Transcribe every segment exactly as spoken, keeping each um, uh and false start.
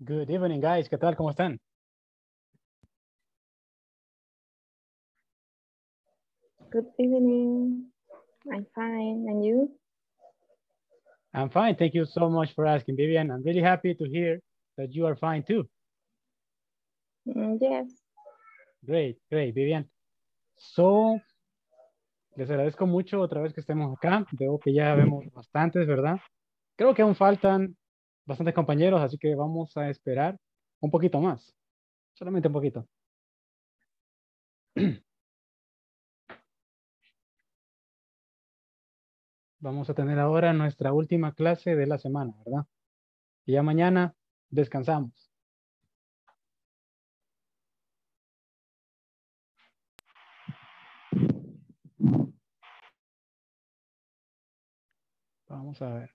Good evening, guys. ¿Qué tal? ¿Cómo están? Good evening. I'm fine. And you? I'm fine. Thank you so much for asking, Vivian. I'm really happy to hear that you are fine too. Mm, yes. Great, great, Vivian. So, les agradezco mucho otra vez que estemos acá. Veo que ya vemos bastantes, ¿verdad? Creo que aún faltan bastantes compañeros, así que vamos a esperar un poquito más, solamente un poquito. Vamos a tener ahora nuestra última clase de la semana, ¿verdad? Y ya mañana descansamos. Vamos a ver.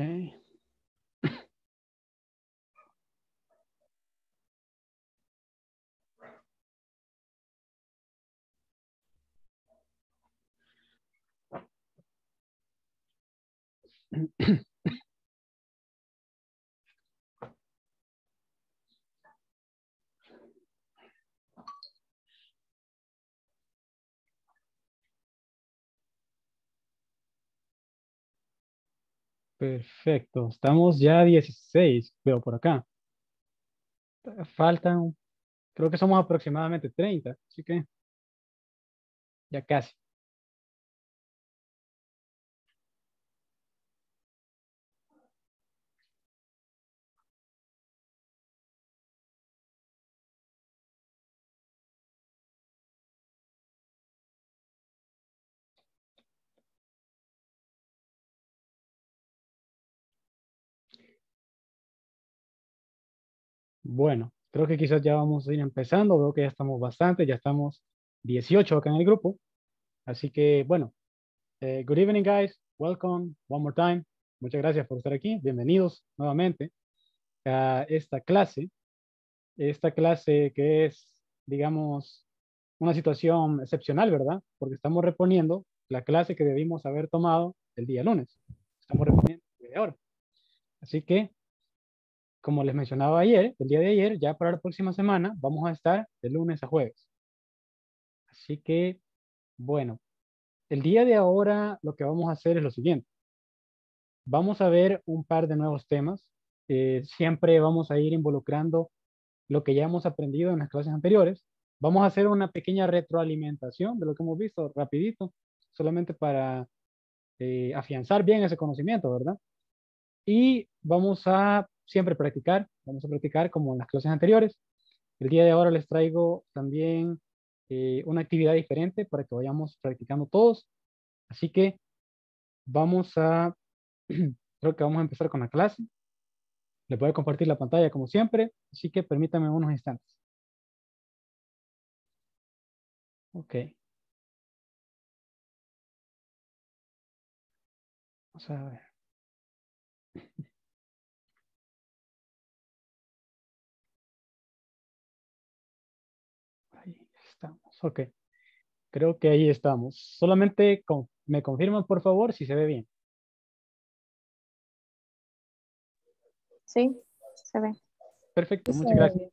Okay. Perfecto, estamos ya dieciséis, veo por acá. Faltan, creo que somos aproximadamente treinta, así que ya casi. Bueno, creo que quizás ya vamos a ir empezando. Veo que ya estamos bastante, ya estamos dieciocho acá en el grupo. Así que, bueno, eh, good evening, guys. Welcome one more time. Muchas gracias por estar aquí. Bienvenidos nuevamente a esta clase. Esta clase que es, digamos, una situación excepcional, ¿verdad? Porque estamos reponiendo la clase que debimos haber tomado el día lunes. Estamos reponiendo desde ahora. Así que, como les mencionaba ayer, el día de ayer, ya para la próxima semana, vamos a estar de lunes a jueves. Así que, bueno, el día de ahora lo que vamos a hacer es lo siguiente. Vamos a ver un par de nuevos temas. Eh, siempre vamos a ir involucrando lo que ya hemos aprendido en las clases anteriores. Vamos a hacer una pequeña retroalimentación de lo que hemos visto rapidito, solamente para eh, afianzar bien ese conocimiento, ¿verdad? Y vamos a siempre practicar, vamos a practicar como en las clases anteriores. El día de ahora les traigo también eh, una actividad diferente para que vayamos practicando todos. Así que vamos a, creo que vamos a empezar con la clase. Les voy a compartir la pantalla como siempre, así que permítanme unos instantes. Ok. Vamos a ver. Ok, creo que ahí estamos. Solamente con, me confirman, por favor, si se ve bien. Sí, se ve. Perfecto, sí, muchas gracias. Bien.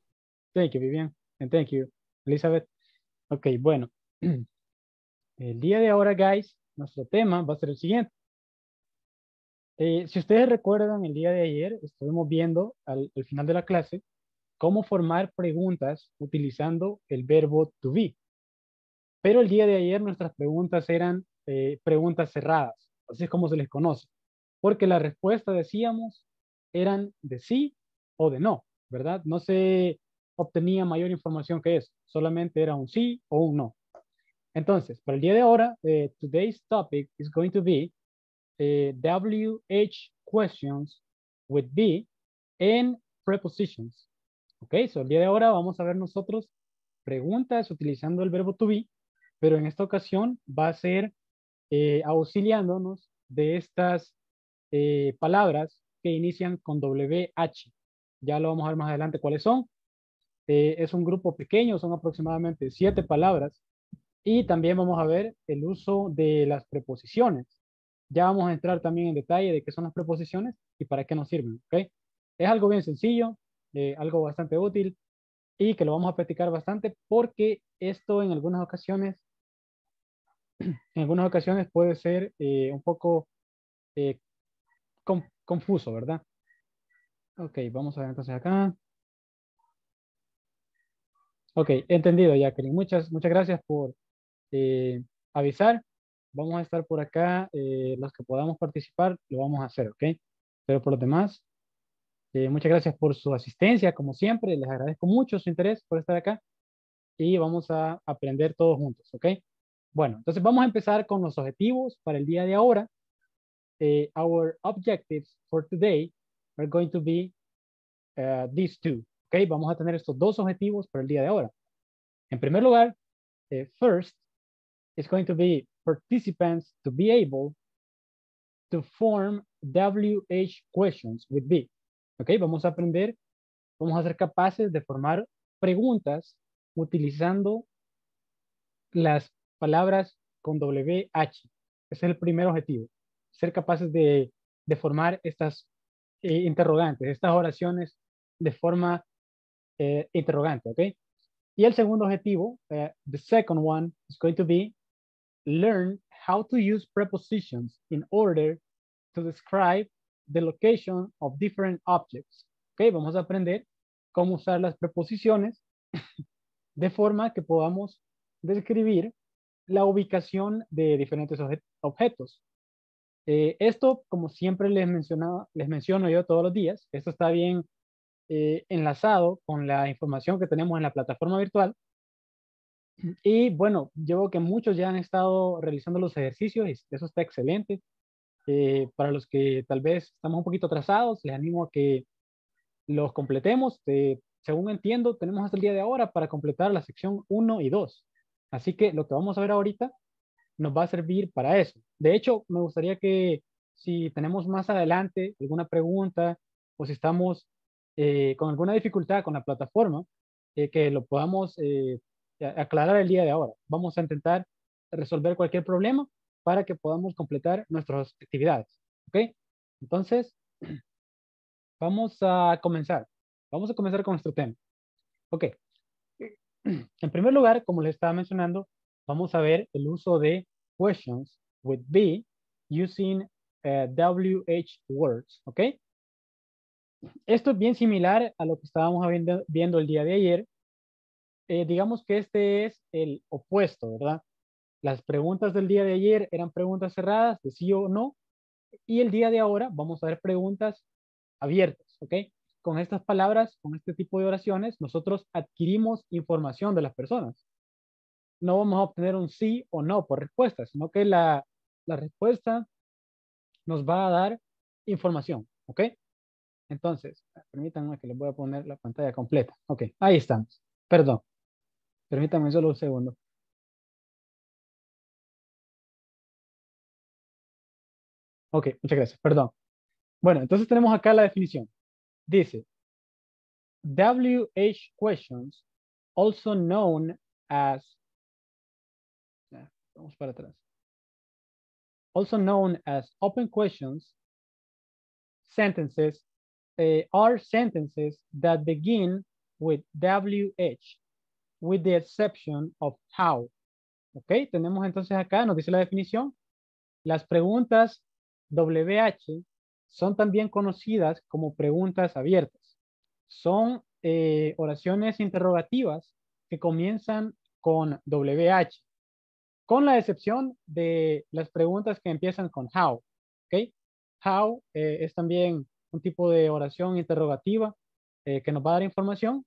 Thank you, Vivian. And thank you, Elizabeth. Ok, bueno. El día de ahora, guys, nuestro tema va a ser el siguiente. Eh, si ustedes recuerdan, el día de ayer estuvimos viendo al, al final de la clase cómo formar preguntas utilizando el verbo to be. Pero el día de ayer nuestras preguntas eran eh, preguntas cerradas, así es como se les conoce. Porque la respuesta, decíamos, eran de sí o de no, ¿verdad? No se obtenía mayor información que eso, solamente era un sí o un no. Entonces, para el día de ahora, eh, today's topic is going to be eh, W H questions with be and prepositions. Ok, so el día de ahora vamos a ver nosotros preguntas utilizando el verbo to be pero en esta ocasión va a ser eh, auxiliándonos de estas eh, palabras que inician con W H. Ya lo vamos a ver más adelante cuáles son. Eh, es un grupo pequeño, son aproximadamente siete palabras. Y también vamos a ver el uso de las preposiciones. Ya vamos a entrar también en detalle de qué son las preposiciones y para qué nos sirven, ¿ok? Es algo bien sencillo, eh, algo bastante útil y que lo vamos a practicar bastante porque esto en algunas ocasiones, en algunas ocasiones puede ser eh, un poco eh, com- confuso, ¿verdad? Ok, vamos a ver entonces acá. Ok, entendido, Jacqueline. Muchas, muchas gracias por eh, avisar. Vamos a estar por acá, eh, los que podamos participar, lo vamos a hacer, ¿ok? Pero por los demás, eh, muchas gracias por su asistencia, como siempre, les agradezco mucho su interés por estar acá y vamos a aprender todos juntos, ¿ok? Bueno, entonces vamos a empezar con los objetivos para el día de ahora. Eh, our objectives for today are going to be uh, these two, ¿ok? Vamos a tener estos dos objetivos para el día de ahora. En primer lugar, eh, first, it's going to be participants to be able to form W H questions with B. Ok, vamos a aprender, vamos a ser capaces de formar preguntas utilizando las palabras con W H. Ese es el primer objetivo, ser capaces de, de formar estas eh, interrogantes, estas oraciones de forma eh, interrogante, ok. Y el segundo objetivo, uh, the second one is going to be learn how to use prepositions in order to describe the location of different objects. Ok, vamos a aprender cómo usar las preposiciones de forma que podamos describir la ubicación de diferentes obje objetos. Eh, esto, como siempre les, mencionaba, les menciono yo todos los días, esto está bien eh, enlazado con la información que tenemos en la plataforma virtual. Y bueno, yo creo que muchos ya han estado realizando los ejercicios y eso está excelente. Eh, para los que tal vez estamos un poquito atrasados, les animo a que los completemos. Eh, según entiendo, tenemos hasta el día de ahora para completar la sección uno y dos. Así que lo que vamos a ver ahorita nos va a servir para eso. De hecho, me gustaría que si tenemos más adelante alguna pregunta o si estamos eh, con alguna dificultad con la plataforma, eh, que lo podamos eh, aclarar el día de ahora. Vamos a intentar resolver cualquier problema para que podamos completar nuestras actividades, ¿ok? Entonces, vamos a comenzar. Vamos a comenzar con nuestro tema. Ok. En primer lugar, como les estaba mencionando, vamos a ver el uso de questions with be using uh, W H words, ¿ok? Esto es bien similar a lo que estábamos viendo, viendo el día de ayer. Eh, digamos que este es el opuesto, ¿verdad? Las preguntas del día de ayer eran preguntas cerradas de sí o no, y el día de ahora vamos a ver preguntas abiertas, ¿ok? Con estas palabras, con este tipo de oraciones, nosotros adquirimos información de las personas. No vamos a obtener un sí o no por respuesta, sino que la, la respuesta nos va a dar información, ¿ok? Entonces, permítanme que les voy a poner la pantalla completa. Ok, ahí estamos. Perdón, permítanme solo un segundo. Ok, muchas gracias, perdón. Bueno, entonces tenemos acá la definición. Dice, W H questions, also known as, vamos para atrás, also known as open questions, sentences, eh, are sentences that begin with W H, with the exception of how. Ok, tenemos entonces acá, nos dice la definición, las preguntas W H son también conocidas como preguntas abiertas. Son eh, oraciones interrogativas que comienzan con W H, con la excepción de las preguntas que empiezan con how. Ok, how eh, es también un tipo de oración interrogativa eh, que nos va a dar información.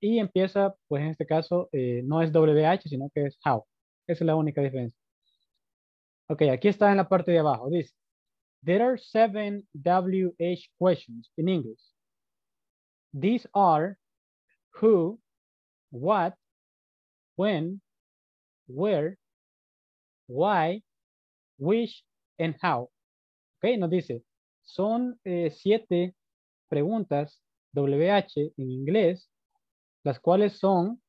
Y empieza, pues en este caso, eh, no es W H, sino que es how. Esa es la única diferencia. Ok, aquí está en la parte de abajo. Dice, there are seven W H questions in English. These are who, what, when, where, why, which, and how. Ok, nos dice, son eh, siete preguntas W H en inglés, las cuales son,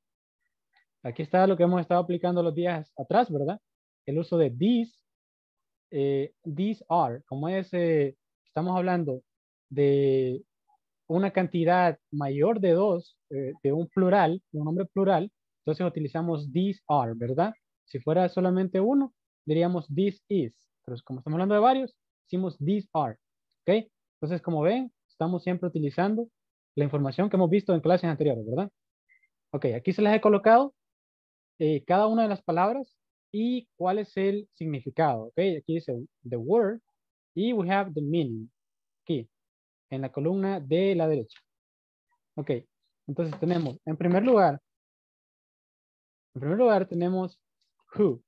aquí está lo que hemos estado aplicando los días atrás, ¿verdad? El uso de these, eh, these are, como es, eh, estamos hablando de una cantidad mayor de dos, eh, de un plural, de un nombre plural, entonces utilizamos these are, ¿verdad? Si fuera solamente uno, diríamos this is, pero como estamos hablando de varios, hicimos these are, ¿ok? Entonces, como ven, estamos siempre utilizando la información que hemos visto en clases anteriores, ¿verdad? Ok, aquí se les he colocado eh, cada una de las palabras y cuál es el significado, ¿ok? Aquí dice the word y we have the meaning, aquí, en la columna de la derecha. Ok, entonces tenemos, en primer lugar, en primer lugar tenemos who,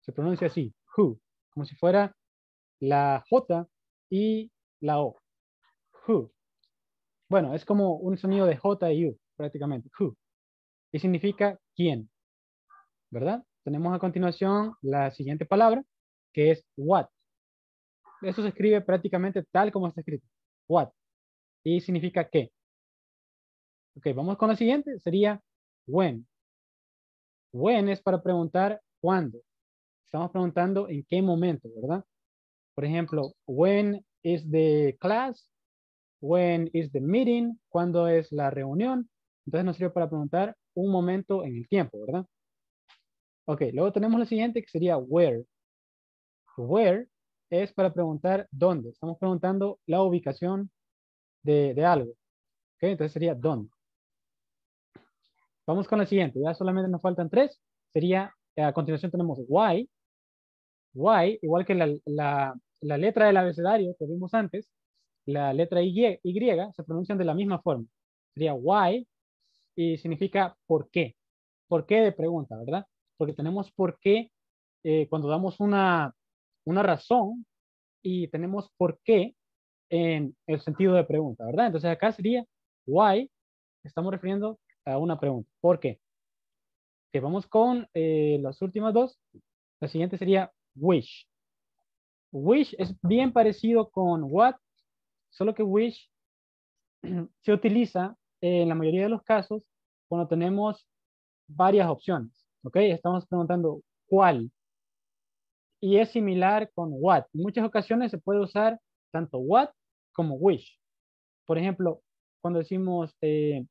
se pronuncia así, who, como si fuera la J y la O. Who. Bueno, es como un sonido de J y U, prácticamente. Who. Y significa quién, ¿verdad? Tenemos a continuación la siguiente palabra, que es what. Eso se escribe prácticamente tal como está escrito. What. Y significa qué. Ok, vamos con la siguiente. Sería when. When es para preguntar cuándo. Estamos preguntando en qué momento, ¿verdad? Por ejemplo, when is the class, when is the meeting, cuándo es la reunión. Entonces nos sirve para preguntar un momento en el tiempo, ¿verdad? Ok, luego tenemos la siguiente que sería where. Where es para preguntar dónde. Estamos preguntando la ubicación de, de algo. Ok, entonces sería dónde. Vamos con la siguiente, ya solamente nos faltan tres. Sería, a continuación tenemos why. Why, igual que la, la, la letra del abecedario que vimos antes, la letra Y, y se pronuncian de la misma forma. Sería why y significa por qué. ¿Por qué de pregunta, verdad? Porque tenemos por qué eh, cuando damos una, una razón y tenemos por qué en el sentido de pregunta, ¿verdad? Entonces acá sería why, estamos refiriendo a una pregunta. ¿Por qué? Okay, vamos con eh, las últimas dos. La siguiente sería wish. Wish es bien parecido con what, solo que wish se utiliza en la mayoría de los casos cuando tenemos varias opciones, ¿ok? Estamos preguntando cuál y es similar con what. En muchas ocasiones se puede usar tanto what como wish. Por ejemplo, cuando decimos eh,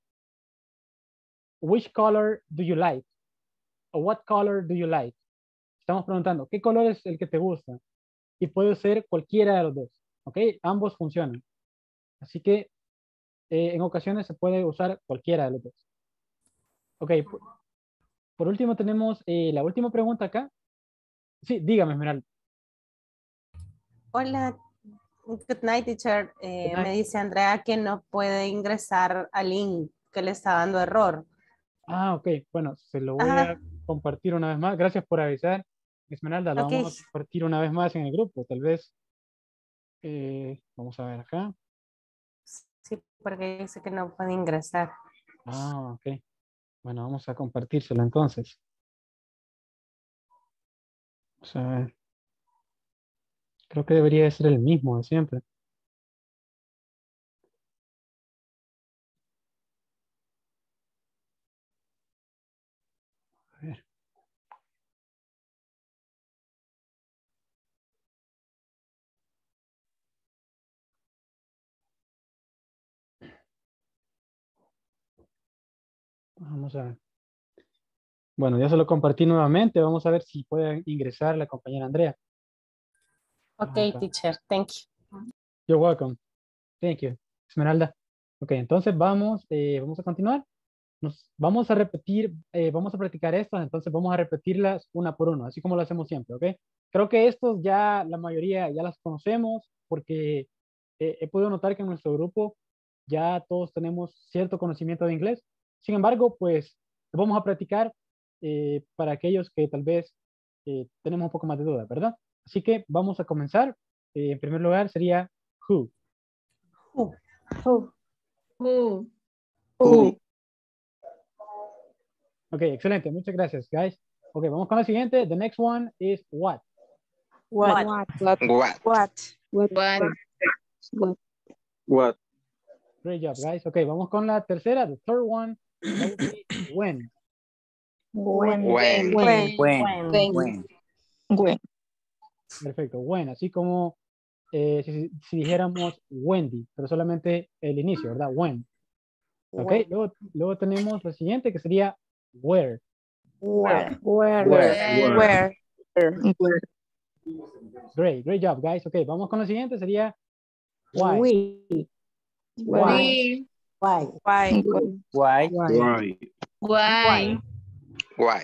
which color do you like? O what color do you like? Estamos preguntando, ¿qué color es el que te gusta? Y puede ser cualquiera de los dos, ¿ok? Ambos funcionan. Así que eh, en ocasiones se puede usar cualquiera de los dos. Ok, por, por último tenemos eh, la última pregunta acá. Sí, dígame, Esmeralda. Hola, good night, teacher. Eh, good night. Me dice Andrea que no puede ingresar al link, que le está dando error. Ah, ok, bueno, se lo voy Ajá. a compartir una vez más. Gracias por avisar. Esmeralda, lo okay. vamos a compartir una vez más en el grupo, tal vez. Eh, vamos a ver acá. Sí, porque dice que no puede ingresar. Ah, ok. Bueno, vamos a compartírselo entonces. Vamos a ver. Creo que debería de ser el mismo de siempre. A ver. Vamos a ver. Bueno, ya se lo compartí nuevamente. Vamos a ver si puede ingresar la compañera Andrea. Ok, ah, teacher. Thank you. You're welcome. Thank you, Esmeralda. Ok, entonces vamos, eh, vamos a continuar. Nos vamos a repetir, eh, vamos a practicar estas, entonces vamos a repetirlas una por una, así como lo hacemos siempre, ¿ok? Creo que estos ya, la mayoría ya las conocemos porque eh, he podido notar que en nuestro grupo ya todos tenemos cierto conocimiento de inglés. Sin embargo, pues, vamos a practicar eh, para aquellos que tal vez eh, tenemos un poco más de duda, ¿verdad? Así que vamos a comenzar. Eh, en primer lugar sería who. Who. Who. Who. Who. Ok, excelente. Muchas gracias, guys. Ok, vamos con la siguiente. The next one is what? What? What? What? What? What? What? What? What? What? Great job, guys. Ok, vamos con la tercera. The third one will be when. When. When. When. When. When. When. When. Perfecto, when. Así como eh, si, si dijéramos Wendy, pero solamente el inicio, ¿verdad? When. Ok, when. Luego, luego tenemos lo siguiente que sería where. Where. Where. Where. Where. Where. Where. Great, great job, guys. Ok, vamos con lo siguiente, sería why. We. Why. Why. Why. Why. Why. Why. Why.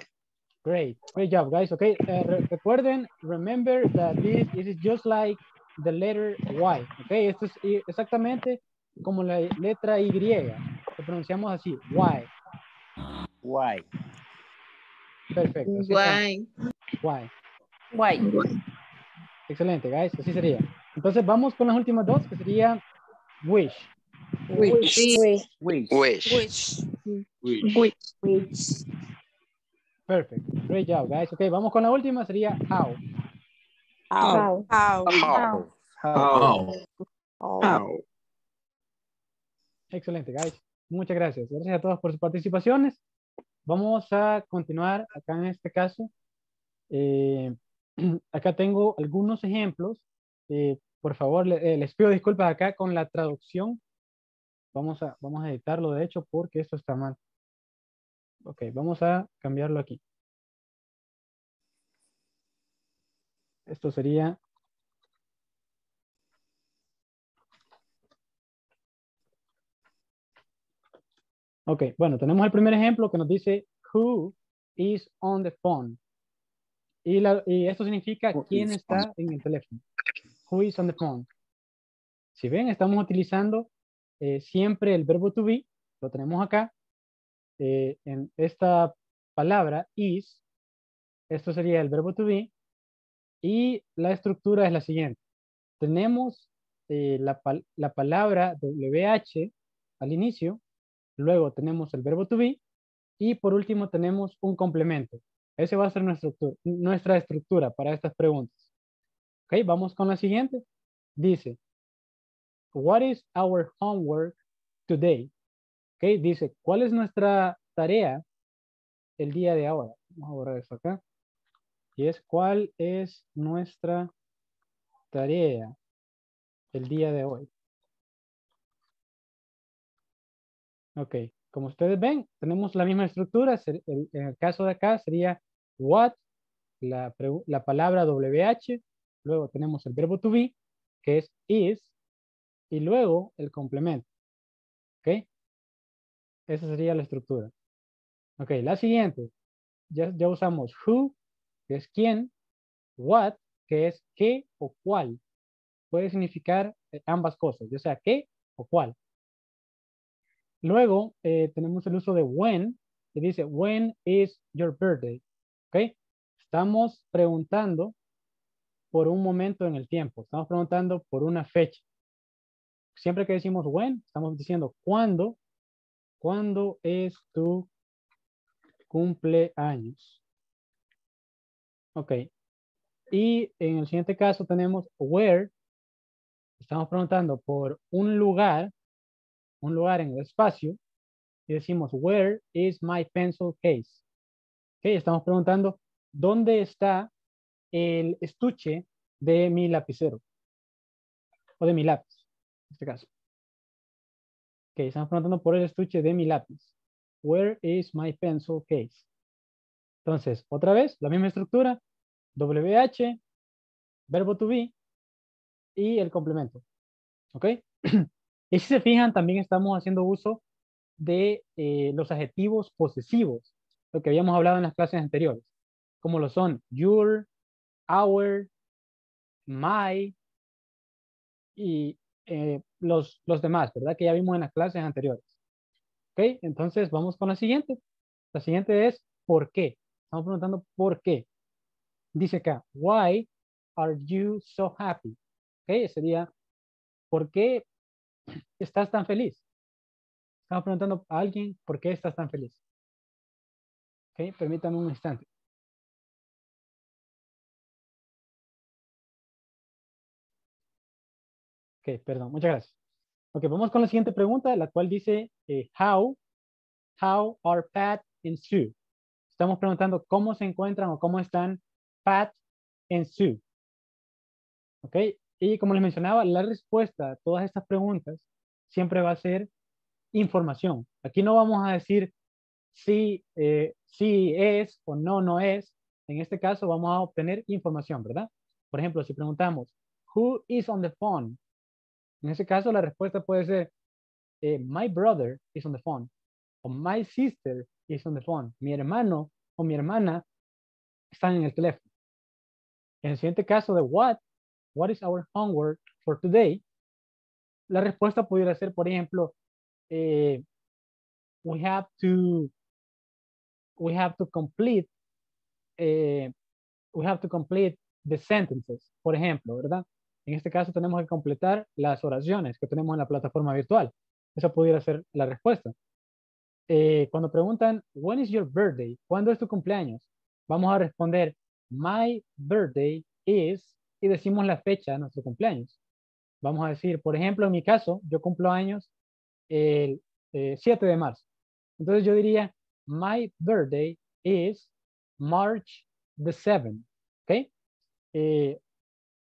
Great, great job, guys. Okay, uh, re recuerden, remember that this, this is just like the letter Y. Okay, esto es exactamente como la letra Y. Lo pronunciamos así, Y. Y. Perfecto. Y. Y. Why. Excelente, guys. Así sería. Entonces vamos con las últimas dos, que sería wish. Wish. Wish. Wish. Wish. Wish. Wish. Perfect. Great job, guys. Ok, vamos con la última, sería how. How. How. How. How. How. Excelente, guys. Muchas gracias. Gracias a todos por sus participaciones. Vamos a continuar acá en este caso. Eh, Acá tengo algunos ejemplos. Eh, por favor, le, eh, les pido disculpas acá con la traducción. Vamos a, vamos a editarlo, de hecho, porque esto está mal. Ok, vamos a cambiarlo aquí. Esto sería... Ok, bueno, tenemos el primer ejemplo que nos dice who is on the phone. Y, la, y esto significa quién está en el teléfono. Who is on the phone. Si ven, estamos utilizando eh, siempre el verbo to be. Lo tenemos acá. Eh, en esta palabra is. Esto sería el verbo to be. Y la estructura es la siguiente. Tenemos eh, la, la palabra W H al inicio. Luego tenemos el verbo to be. Y por último tenemos un complemento. Ese va a ser nuestra estructura, nuestra estructura para estas preguntas. Ok, vamos con la siguiente. Dice, what is our homework today? Ok, dice, ¿cuál es nuestra tarea el día de ahora? Vamos a borrar esto acá. Y es, ¿cuál es nuestra tarea el día de hoy? Ok, como ustedes ven, tenemos la misma estructura. En el caso de acá sería what, la, la palabra W H, luego tenemos el verbo to be, que es is, y luego el complemento. ¿Ok? Esa sería la estructura. Ok, la siguiente. Ya, ya usamos who, que es quién, what, que es qué o cuál. Puede significar ambas cosas, ya sea qué o cuál. Luego eh, tenemos el uso de when, que dice, when is your birthday? ¿Okay? Estamos preguntando por un momento en el tiempo. Estamos preguntando por una fecha. Siempre que decimos when, estamos diciendo cuándo. ¿Cuándo es tu cumpleaños? Ok. Y en el siguiente caso tenemos where. Estamos preguntando por un lugar. Un lugar en el espacio y decimos where is my pencil case. Ok, estamos preguntando dónde está el estuche de mi lapicero o de mi lápiz en este caso. Ok, estamos preguntando por el estuche de mi lápiz. Where is my pencil case. Entonces otra vez la misma estructura, W H, verbo to be y el complemento. Ok. Y si se fijan, también estamos haciendo uso de eh, los adjetivos posesivos, lo que habíamos hablado en las clases anteriores, como lo son your, our, my y eh, los, los demás, ¿verdad? Que ya vimos en las clases anteriores. ¿Ok? Entonces vamos con la siguiente. La siguiente es ¿por qué? Estamos preguntando ¿por qué? Dice acá, why are you so happy? ¿Ok? Sería ¿por qué estás tan feliz? Estamos preguntando a alguien por qué estás tan feliz. Ok, permítame un instante. Ok, perdón, muchas gracias. Ok, vamos con la siguiente pregunta, la cual dice, eh, how, how are Pat and Sue? Estamos preguntando cómo se encuentran o cómo están Pat and Sue. Ok, y como les mencionaba, la respuesta a todas estas preguntas siempre va a ser información. Aquí no vamos a decir si, eh, si es o no, no es. En este caso vamos a obtener información, ¿verdad? Por ejemplo, si preguntamos, who is on the phone? En ese caso, la respuesta puede ser, eh, my brother is on the phone, o my sister is on the phone. Mi hermano o mi hermana están en el teléfono. En el siguiente caso de what, what is our homework for today? La respuesta pudiera ser, por ejemplo, eh, we have to, we have to complete, eh, we have to complete the sentences, por ejemplo, ¿verdad? En este caso tenemos que completar las oraciones que tenemos en la plataforma virtual. Esa pudiera ser la respuesta. Eh, cuando preguntan, when is your birthday? ¿Cuándo es tu cumpleaños? Vamos a responder, my birthday is, y decimos la fecha de nuestro cumpleaños. Vamos a decir, por ejemplo, en mi caso, yo cumplo años el eh, siete de marzo. Entonces yo diría, my birthday is March the seventh. ¿Ok? Eh,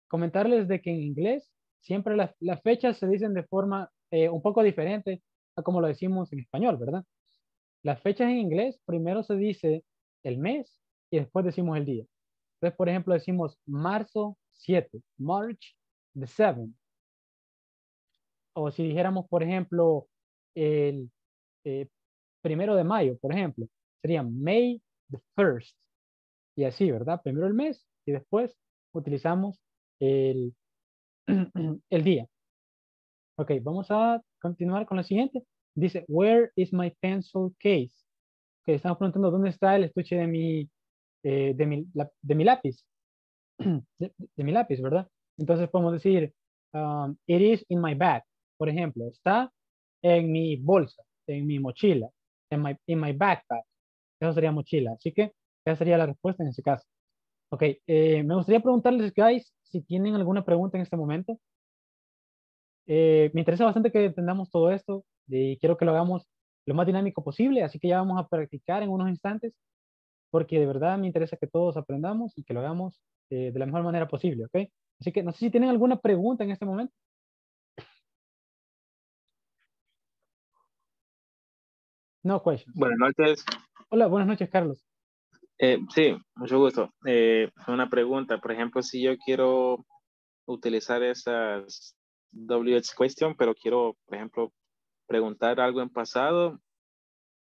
comentarles de que en inglés siempre las, las fechas se dicen de forma eh, un poco diferente a como lo decimos en español, ¿verdad? Las fechas en inglés primero se dice el mes y después decimos el día. Entonces, por ejemplo, decimos marzo siete, March the seventh. O si dijéramos, por ejemplo, el eh, primero de mayo, por ejemplo, sería May the first. Y así, ¿verdad? Primero el mes y después utilizamos El, el día. Ok, vamos a continuar con lo siguiente. Dice, where is my pencil case? Okay, estamos preguntando dónde está el estuche de mi, eh, de mi, la, de mi lápiz. De, de mi lápiz, ¿verdad? Entonces podemos decir, um, it is in my bag. Por ejemplo, está en mi bolsa, en mi mochila, en my, in my backpack. Eso sería mochila. Así que esa sería la respuesta en ese caso. Ok, eh, me gustaría preguntarles, guys, si tienen alguna pregunta en este momento. Eh, me interesa bastante que entendamos todo esto y quiero que lo hagamos lo más dinámico posible, así que ya vamos a practicar en unos instantes, porque de verdad me interesa que todos aprendamos y que lo hagamos eh, de la mejor manera posible, ¿ok? Así que no sé si tienen alguna pregunta en este momento. No questions. Buenas noches. Hola, buenas noches, Carlos. Eh, sí, mucho gusto. Eh, una pregunta, por ejemplo, si yo quiero utilizar esas W H question, pero quiero, por ejemplo, preguntar algo en pasado,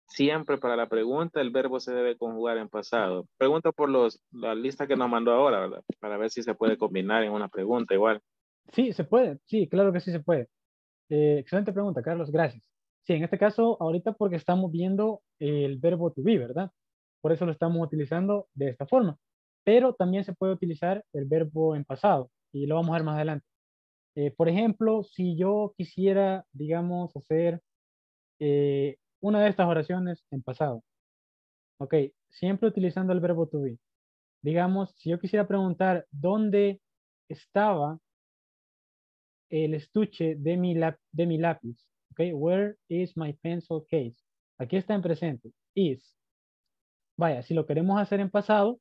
siempre para la pregunta el verbo se debe conjugar en pasado. Pregunta por los, la lista que nos mandó ahora, ¿verdad? Para ver si se puede combinar en una pregunta igual. Sí, se puede. Sí, claro que sí se puede. Eh, excelente pregunta, Carlos. Gracias. Sí, en este caso, ahorita porque estamos viendo el verbo to be, ¿verdad? Por eso lo estamos utilizando de esta forma. Pero también se puede utilizar el verbo en pasado. Y lo vamos a ver más adelante. Eh, por ejemplo, si yo quisiera, digamos, hacer eh, una de estas oraciones en pasado. Ok, siempre utilizando el verbo to be. Digamos, si yo quisiera preguntar dónde estaba el estuche de mi, lap de mi lápiz. Ok, where is my pencil case? Aquí está en presente. Is. Vaya, si lo queremos hacer en pasado,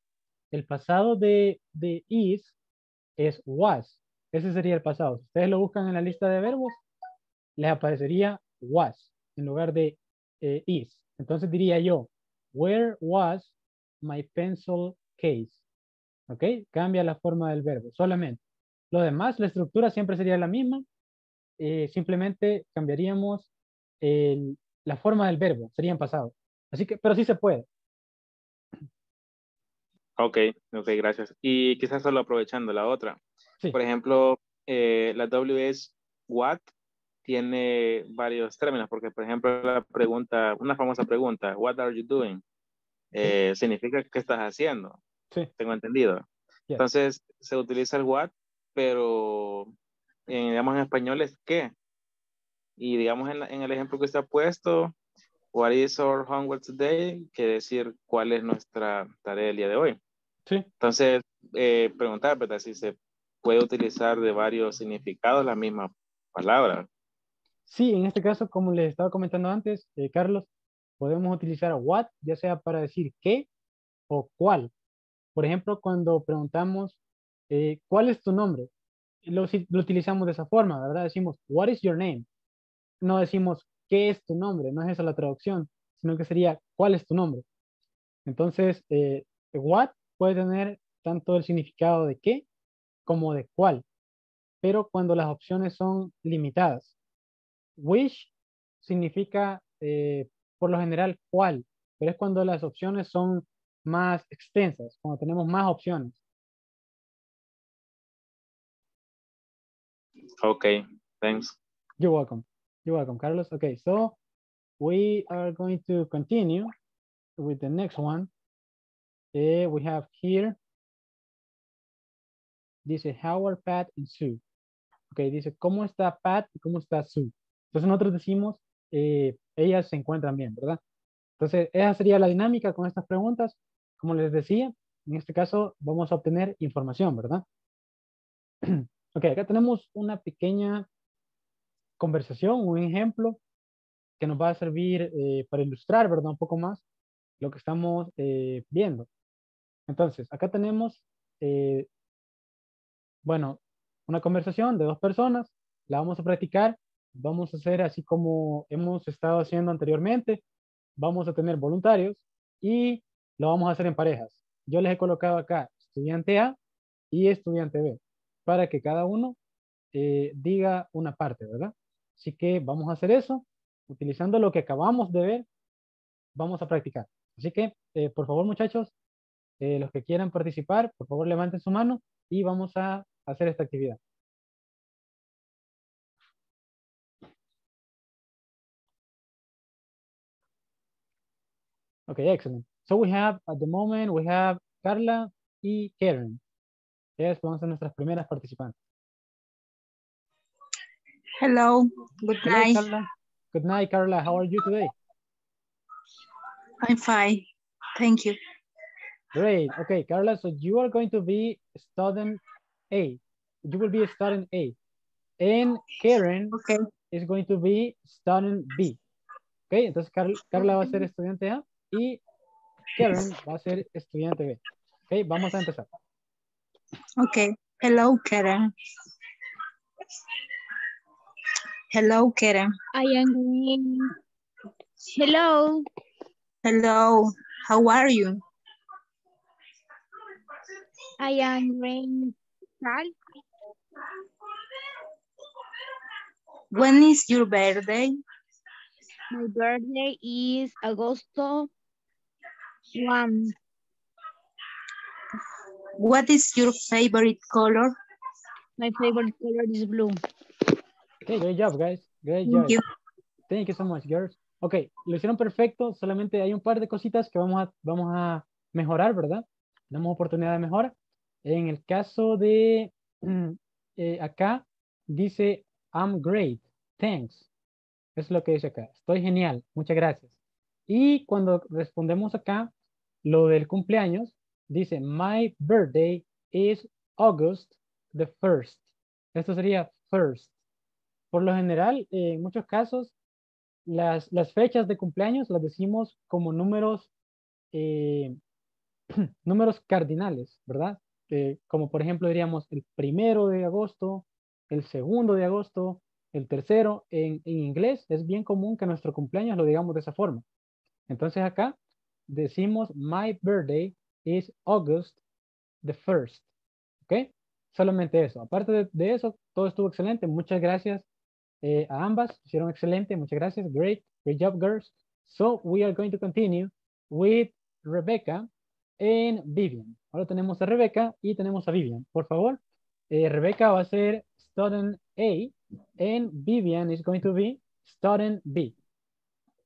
el pasado de, de is es was. Ese sería el pasado. Si ustedes lo buscan en la lista de verbos, les aparecería was en lugar de eh, is. Entonces diría yo, where was my pencil case? ¿Ok? Cambia la forma del verbo, solamente. Lo demás, la estructura siempre sería la misma. Eh, simplemente cambiaríamos el, la forma del verbo. Sería en pasado. Así que, pero sí se puede. Ok, ok, gracias. Y quizás solo aprovechando la otra. Sí. Por ejemplo, eh, la W S what tiene varios términos, porque por ejemplo la pregunta, una famosa pregunta, what are you doing? Eh, sí. Significa ¿qué estás haciendo? Sí. Tengo entendido. Yeah. Entonces se utiliza el what, pero en, digamos en español es ¿qué? Y digamos en, en el ejemplo que usted ha puesto, what is our homework today? Quiere decir, ¿cuál es nuestra tarea del día de hoy? Sí. Entonces, eh, preguntar, ¿verdad? Si se puede utilizar de varios significados la misma palabra. Sí, en este caso, como les estaba comentando antes, eh, Carlos, podemos utilizar what, ya sea para decir qué o cuál. Por ejemplo, cuando preguntamos eh, ¿cuál es tu nombre? Lo, lo utilizamos de esa forma, ¿verdad? Decimos what is your name. No decimos ¿qué es tu nombre? No es esa la traducción, sino que sería ¿cuál es tu nombre? Entonces, eh, what puede tener tanto el significado de qué como de cuál, pero cuando las opciones son limitadas. Which significa, eh, por lo general, cuál, pero es cuando las opciones son más extensas, cuando tenemos más opciones. Okay, thanks. You're welcome. You're welcome, Carlos. Okay, so we are going to continue with the next one. Uh, we have here, dice, how are Pat and Sue? Okay, dice, ¿cómo está Pat y cómo está Sue? Entonces nosotros decimos, eh, ellas se encuentran bien, ¿verdad? Entonces esa sería la dinámica con estas preguntas. Como les decía, en este caso vamos a obtener información, ¿verdad? Ok, acá tenemos una pequeña conversación, un ejemplo que nos va a servir eh, para ilustrar, ¿verdad? Un poco más lo que estamos eh, viendo. Entonces, acá tenemos, eh, bueno, una conversación de dos personas, la vamos a practicar, vamos a hacer así como hemos estado haciendo anteriormente, vamos a tener voluntarios y lo vamos a hacer en parejas. Yo les he colocado acá estudiante A y estudiante B, para que cada uno eh, diga una parte, ¿verdad? Así que vamos a hacer eso, utilizando lo que acabamos de ver, vamos a practicar. Así que, eh, por favor, muchachos, eh, los que quieran participar, por favor, levanten su mano y vamos a hacer esta actividad. Okay, excellent. So we have, at the moment, we have Carla y Karen. Ellas van a ser nuestras primeras participantes. Hello, good night. Hello, Carla. Good night, Carla. How are you today? I'm fine. Thank you. Great. Okay, Carla, so you are going to be student A. You will be student A. And Karen okay. is going to be student B. Okay, entonces Carla, Carla va a ser estudiante A y Karen va a ser estudiante B. Okay, vamos a empezar. Okay. Hello, Karen. Hello, Karen. I am. Hello. Hello. How are you? I am Rain. When is your birthday? My birthday is August first. What is your favorite color? My favorite color is blue. Okay, great job, guys. Great job. Thank you. Thank you so much, girls. Ok, lo hicieron perfecto, solamente hay un par de cositas que vamos a, vamos a mejorar, ¿verdad? Tenemos oportunidad de mejora. En el caso de eh, acá, dice, I'm great, thanks. Es lo que dice acá, estoy genial, muchas gracias. Y cuando respondemos acá, lo del cumpleaños, dice, my birthday is August the first. Esto sería first. Por lo general, eh, en muchos casos, Las, las fechas de cumpleaños las decimos como números eh, números cardinales, ¿verdad? Eh, como por ejemplo diríamos el primero de agosto, el segundo de agosto, el tercero. En, en inglés es bien común que nuestro cumpleaños lo digamos de esa forma. Entonces acá decimos my birthday is August the first. ¿Ok? Solamente eso. Aparte de, de eso, todo estuvo excelente. Muchas gracias. Eh, a ambas, hicieron excelente, muchas gracias, great, great job, girls. So we are going to continue with Rebecca and Vivian. Ahora tenemos a Rebecca y tenemos a Vivian, por favor. Eh, Rebecca va a ser student A and Vivian is going to be student B.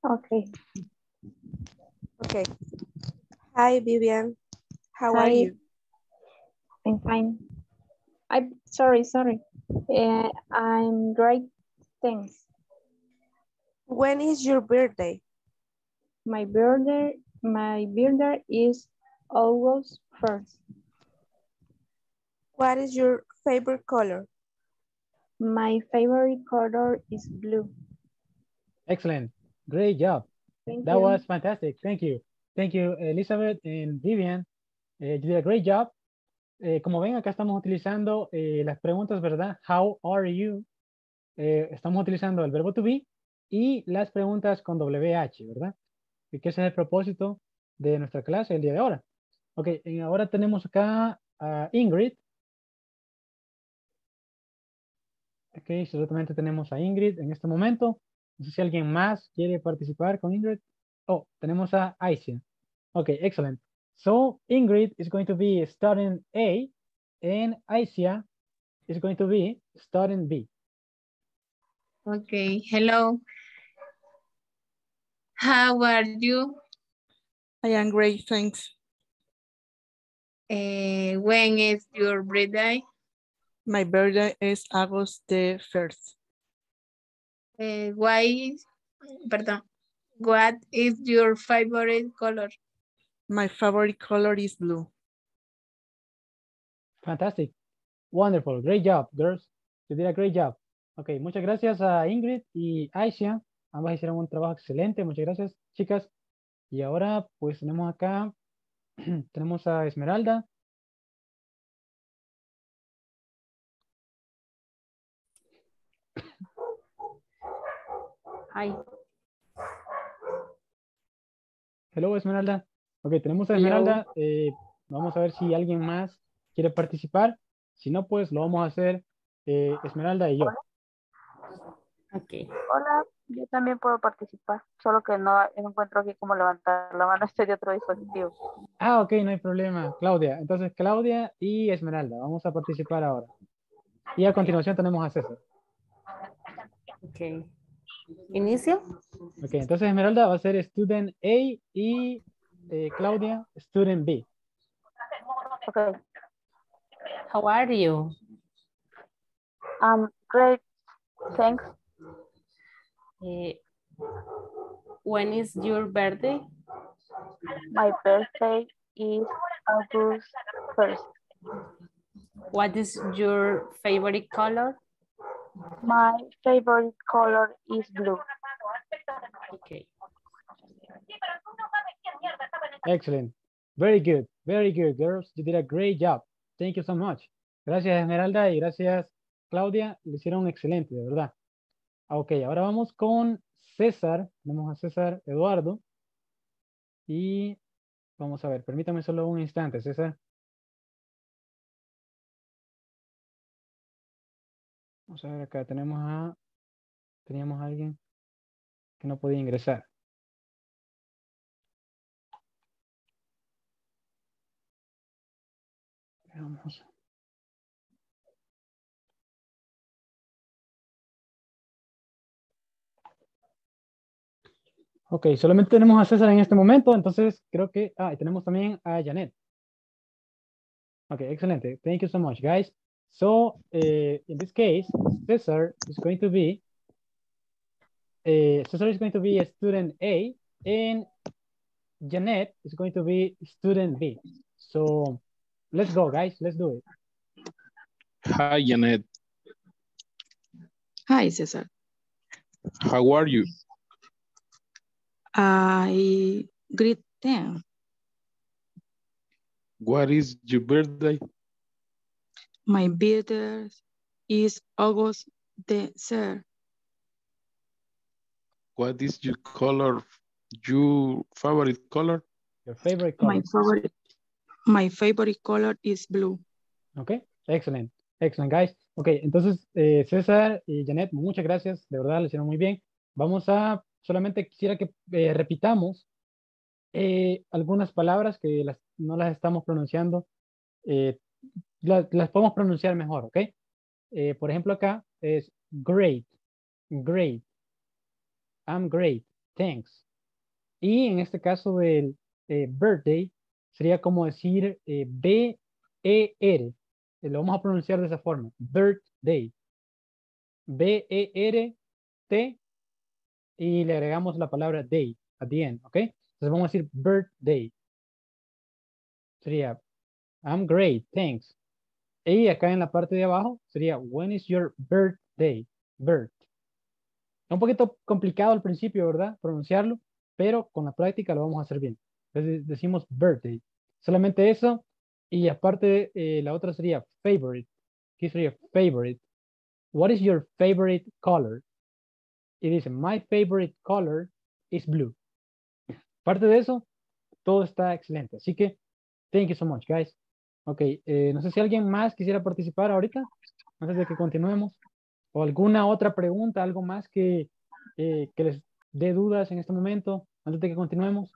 Okay. Okay. Hi, Vivian. How Hi. are you? I'm fine. I'm sorry, sorry. Uh, I'm great. Thanks. When is your birthday? My birthday, my birthday is August first. What is your favorite color? My favorite color is blue. Excellent. Great job. Thank that you. was fantastic. Thank you. Thank you, Elizabeth and Vivian. Eh, you did a great job. Eh, como ven, acá estamos utilizando eh, las preguntas, ¿verdad? How are you? Eh, estamos utilizando el verbo to be y las preguntas con W H, ¿verdad? Y que ese es el propósito de nuestra clase el día de ahora. Ok, y ahora tenemos acá a Ingrid. Ok, solamente tenemos a Ingrid en este momento. No sé si alguien más quiere participar con Ingrid. Oh, tenemos a Aisha. Ok, excellent. So Ingrid is going to be starting A and Aisha is going to be starting B. Okay, hello. How are you? I am great, thanks. Uh, when is your birthday? My birthday is August the first. Uh, why, pardon, what is your favorite color? My favorite color is blue. Fantastic. Wonderful. Great job, girls. You did a great job. Ok, muchas gracias a Ingrid y Aisha. Ambas hicieron un trabajo excelente. Muchas gracias, chicas. Y ahora, pues, tenemos acá, tenemos a Esmeralda. Hi. Hello, Esmeralda. Ok, tenemos a Esmeralda. Eh, vamos a ver si alguien más quiere participar. Si no, pues, lo vamos a hacer eh, Esmeralda y yo. Okay. Hola, yo también puedo participar, solo que no encuentro aquí cómo levantar la mano, estoy de otro dispositivo. Ah, ok, no hay problema, Claudia. Entonces, Claudia y Esmeralda, vamos a participar ahora. Y a continuación tenemos a César. Ok. ¿Inicio? Ok, entonces Esmeralda va a ser Student A y eh, Claudia, Student B. Ok. How are you? Um, great, thanks. Uh, when is your birthday? My birthday is August first. What is your favorite color? My favorite color is blue. Okay. Excellent. Very good. Very good, girls. You did a great job. Thank you so much. Gracias, Esmeralda, y gracias, Claudia. Lo hicieron excelente, de verdad. Ok, ahora vamos con César. Vamos a César Eduardo. Y vamos a ver, permítame solo un instante, César. Vamos a ver acá, tenemos a... Teníamos a alguien que no podía ingresar. Vamos a... Ok, solamente tenemos a César en este momento, entonces creo que... Ah, y tenemos también a Janet. Ok, excelente. Thank you so much, guys. So, uh, in this case, César is going to be... Uh, César is going to be a student A, and Janet is going to be student B. So, let's go, guys. Let's do it. Hi, Janet. Hi, César. How are you? I greet them. What is your birthday? My birthday is August the third. What is your color? Your favorite color? Your favorite color. My favorite, my favorite color is blue. Okay, excellent, excellent, guys. Okay, entonces eh, César y Janet, muchas gracias, de verdad lo hicieron muy bien. Vamos a Solamente quisiera que eh, repitamos eh, algunas palabras que las, no las estamos pronunciando. Eh, la, las podemos pronunciar mejor, ¿ok? Eh, por ejemplo, acá es great, great, I'm great, thanks. Y en este caso del eh, birthday sería como decir eh, B E R. Eh, lo vamos a pronunciar de esa forma, birthday. B E R T. Y le agregamos la palabra day at the end, ¿ok? Entonces vamos a decir birthday. Sería, I'm great, thanks. Y acá en la parte de abajo sería, when is your birthday? Day, Bird. Es un poquito complicado al principio, ¿verdad? Pronunciarlo, pero con la práctica lo vamos a hacer bien. Entonces decimos birthday. Solamente eso. Y aparte, eh, la otra sería favorite. ¿Qué sería favorite? What is your favorite color? Y dice, my favorite color is blue. Aparte de eso, todo está excelente. Así que, thank you so much, guys. Ok, eh, no sé si alguien más quisiera participar ahorita, antes de que continuemos. O alguna otra pregunta, algo más que, eh, que les dé dudas en este momento, antes de que continuemos.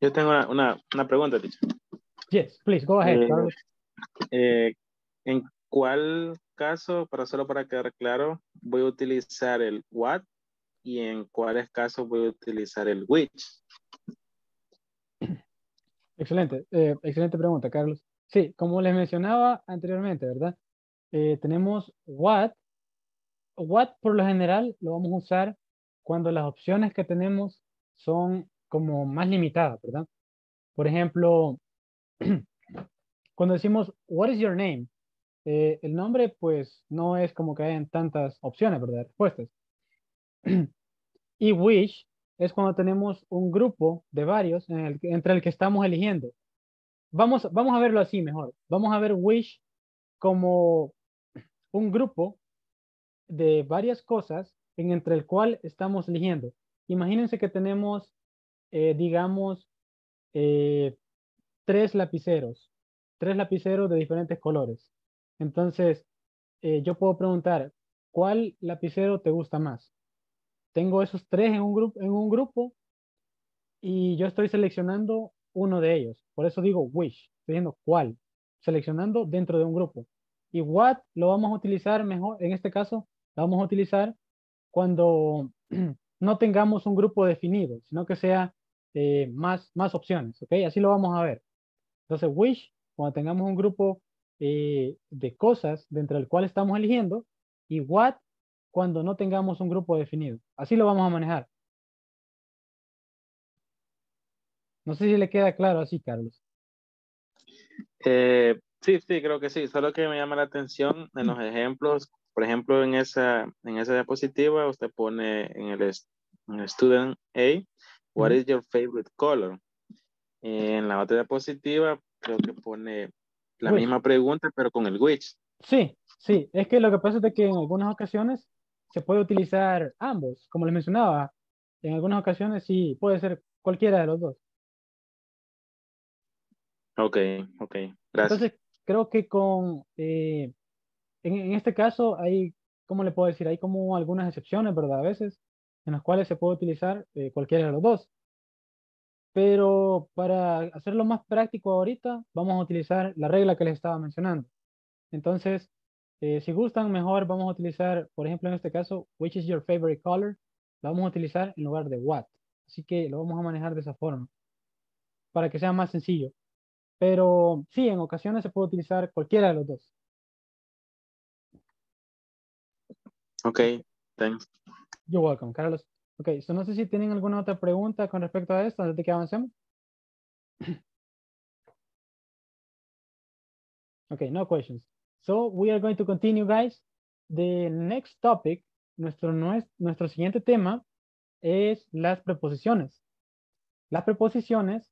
Yo tengo una, una, una pregunta, teacher. Yes, please, go ahead. Eh, eh, ¿En cuál caso, para solo para quedar claro, voy a utilizar el what y en cuáles casos voy a utilizar el which? Excelente, eh, excelente pregunta, Carlos. Sí, como les mencionaba anteriormente, ¿verdad? Eh, tenemos what. What por lo general lo vamos a usar cuando las opciones que tenemos son como más limitadas, ¿verdad? Por ejemplo, cuando decimos, what is your name? Eh, el nombre, pues, no es como que hayan tantas opciones, ¿verdad? Respuestas. Y which es cuando tenemos un grupo de varios en el, entre el que estamos eligiendo. Vamos, vamos a verlo así mejor. Vamos a ver which como un grupo de varias cosas en entre el cual estamos eligiendo. Imagínense que tenemos, eh, digamos, eh, tres lapiceros, tres lapiceros de diferentes colores. Entonces, eh, yo puedo preguntar, ¿cuál lapicero te gusta más? Tengo esos tres en un, en un grupo y yo estoy seleccionando uno de ellos. Por eso digo which, estoy diciendo cuál, seleccionando dentro de un grupo. Y what lo vamos a utilizar mejor, en este caso, lo vamos a utilizar cuando no tengamos un grupo definido, sino que sea eh, más, más opciones, ¿ok? Así lo vamos a ver. Entonces, which, cuando tengamos un grupo eh, de cosas dentro del cual estamos eligiendo, y what, cuando no tengamos un grupo definido. Así lo vamos a manejar. No sé si le queda claro así, Carlos. Eh... Sí, sí, creo que sí. Solo que me llama la atención en los ejemplos. Por ejemplo, en esa, en esa diapositiva, usted pone en el, en el student A, what is your favorite color? En la otra diapositiva, creo que pone la which. misma pregunta, pero con el which. Sí, sí. Es que lo que pasa es de que en algunas ocasiones se puede utilizar ambos. Como les mencionaba, en algunas ocasiones sí puede ser cualquiera de los dos. Ok, ok. Gracias. Entonces, creo que con, eh, en, en este caso hay, ¿cómo le puedo decir? Hay como algunas excepciones, ¿verdad? A veces, en las cuales se puede utilizar eh, cualquiera de los dos. Pero para hacerlo más práctico ahorita, vamos a utilizar la regla que les estaba mencionando. Entonces, eh, si gustan, mejor vamos a utilizar, por ejemplo, en este caso, which is your favorite color, la vamos a utilizar en lugar de what. Así que lo vamos a manejar de esa forma, para que sea más sencillo. Pero sí, en ocasiones se puede utilizar cualquiera de los dos. Ok, thanks. You're welcome, Carlos. Ok, so no sé si tienen alguna otra pregunta con respecto a esto antes de que avancemos. Ok, no questions. So we are going to continue, guys. The next topic, nuestro, nuestro siguiente tema es las preposiciones. Las preposiciones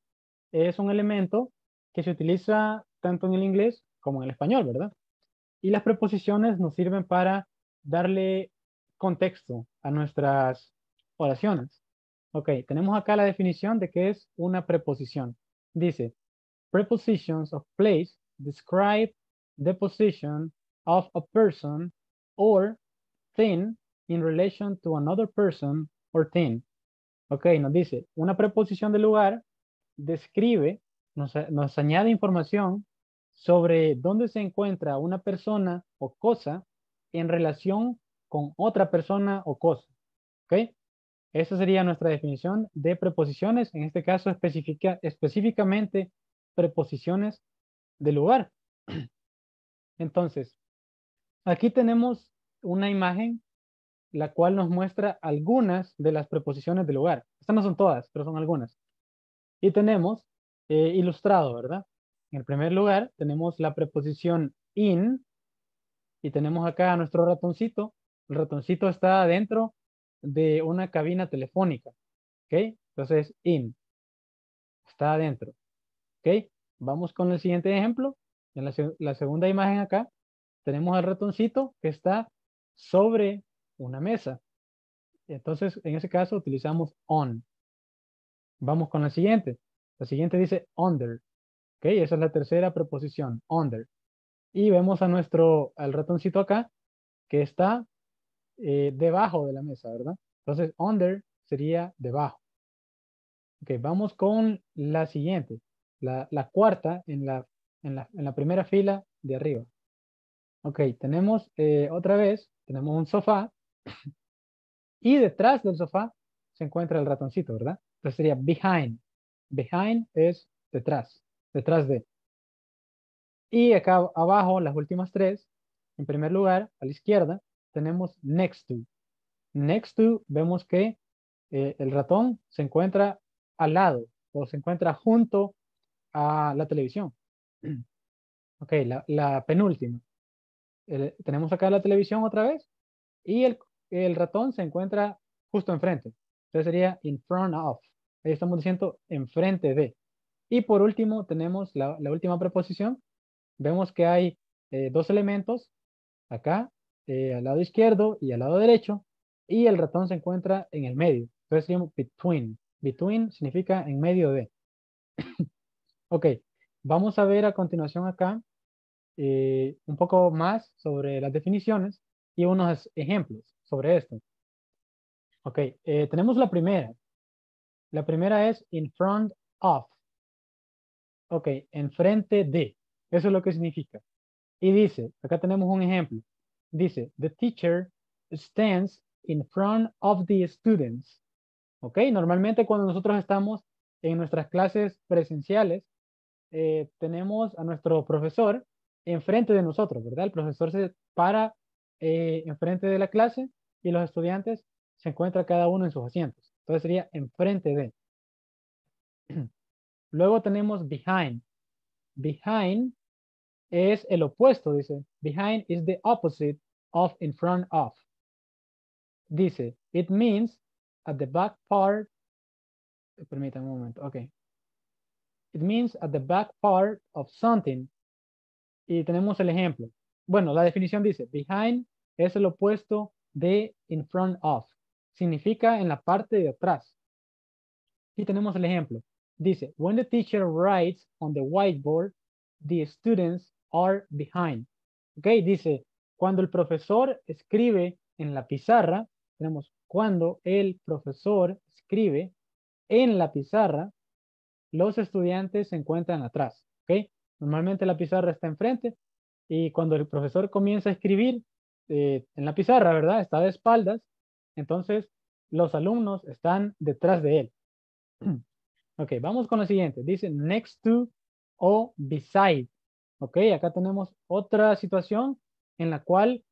es un elemento que se utiliza tanto en el inglés como en el español, ¿verdad? Y las preposiciones nos sirven para darle contexto a nuestras oraciones. Ok, tenemos acá la definición de qué es una preposición. Dice, prepositions of place describe the position of a person or thing in relation to another person or thing. Ok, nos dice, una preposición de lugar describe Nos, nos añade información sobre dónde se encuentra una persona o cosa en relación con otra persona o cosa. ¿Ok? Esa sería nuestra definición de preposiciones, en este caso específica, específicamente preposiciones de lugar. Entonces, aquí tenemos una imagen la cual nos muestra algunas de las preposiciones de lugar. Estas no son todas, pero son algunas. Y tenemos Eh, ilustrado, ¿verdad? En el primer lugar tenemos la preposición in y tenemos acá nuestro ratoncito el ratoncito está adentro de una cabina telefónica, ¿ok? Entonces, in, está adentro, ¿ok? Vamos con el siguiente ejemplo. En la, la segunda imagen acá, tenemos al ratoncito que está sobre una mesa. Entonces, en ese caso, utilizamos on. Vamos con la siguiente. La siguiente dice under, ¿ok? Esa es la tercera preposición, under. Y vemos a nuestro, al ratoncito acá, que está eh, debajo de la mesa, ¿verdad? Entonces, under sería debajo. Ok, vamos con la siguiente. La, la cuarta en la, en, la, en la primera fila de arriba. Ok, tenemos eh, otra vez, tenemos un sofá. Y detrás del sofá se encuentra el ratoncito, ¿verdad? Entonces sería behind. Behind es detrás, detrás de. Y acá abajo, las últimas tres, en primer lugar, a la izquierda, tenemos next to. Next to, vemos que eh, el ratón se encuentra al lado, o se encuentra junto a la televisión. Ok, la, la penúltima. El, tenemos acá la televisión otra vez, y el, el ratón se encuentra justo enfrente. Entonces sería in front of. Ahí estamos diciendo enfrente de. Y por último, tenemos la, la última preposición. Vemos que hay eh, dos elementos acá, eh, al lado izquierdo y al lado derecho, y el ratón se encuentra en el medio. Entonces decimos between. Between significa en medio de. Ok, vamos a ver a continuación acá eh, un poco más sobre las definiciones y unos ejemplos sobre esto. Ok, eh, tenemos la primera. La primera es in front of. Ok, enfrente de. Eso es lo que significa. Y dice, acá tenemos un ejemplo. Dice, the teacher stands in front of the students. Ok, normalmente cuando nosotros estamos en nuestras clases presenciales, eh, tenemos a nuestro profesor enfrente de nosotros, ¿verdad? El profesor se para eh, enfrente de la clase y los estudiantes se encuentran cada uno en sus asientos. Entonces sería enfrente de. Luego tenemos behind. Behind es el opuesto, dice. Behind is the opposite of in front of. Dice, it means at the back part. Permítame un momento, ok. It means at the back part of something. Y tenemos el ejemplo. Bueno, la definición dice, behind es el opuesto de in front of. Significa en la parte de atrás. Y tenemos el ejemplo. Dice, when the teacher writes on the whiteboard, the students are behind. Ok, dice, cuando el profesor escribe en la pizarra, tenemos cuando el profesor escribe en la pizarra, los estudiantes se encuentran atrás. Ok, normalmente la pizarra está enfrente y cuando el profesor comienza a escribir eh, en la pizarra, ¿verdad? Está de espaldas, entonces los alumnos están detrás de él. Ok, vamos con lo siguiente. Dice next to o beside. Ok, acá tenemos otra situación en la cual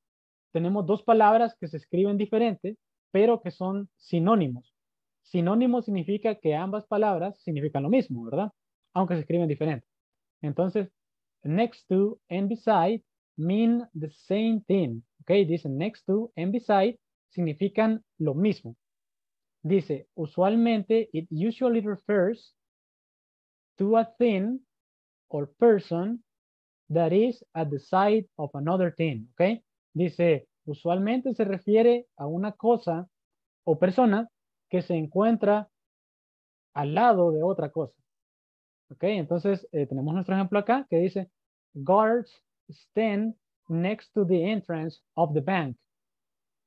tenemos dos palabras que se escriben diferente, pero que son sinónimos. Sinónimo significa que ambas palabras significan lo mismo, ¿verdad? Aunque se escriben diferente. Entonces, next to and beside mean the same thing. Ok, dice next to and beside significan lo mismo. Dice, usualmente, it usually refers to a thing or person that is at the side of another thing, ¿ok? Dice, usualmente se refiere a una cosa o persona que se encuentra al lado de otra cosa, ¿ok? Entonces, eh, tenemos nuestro ejemplo acá que dice, guards stand next to the entrance of the bank.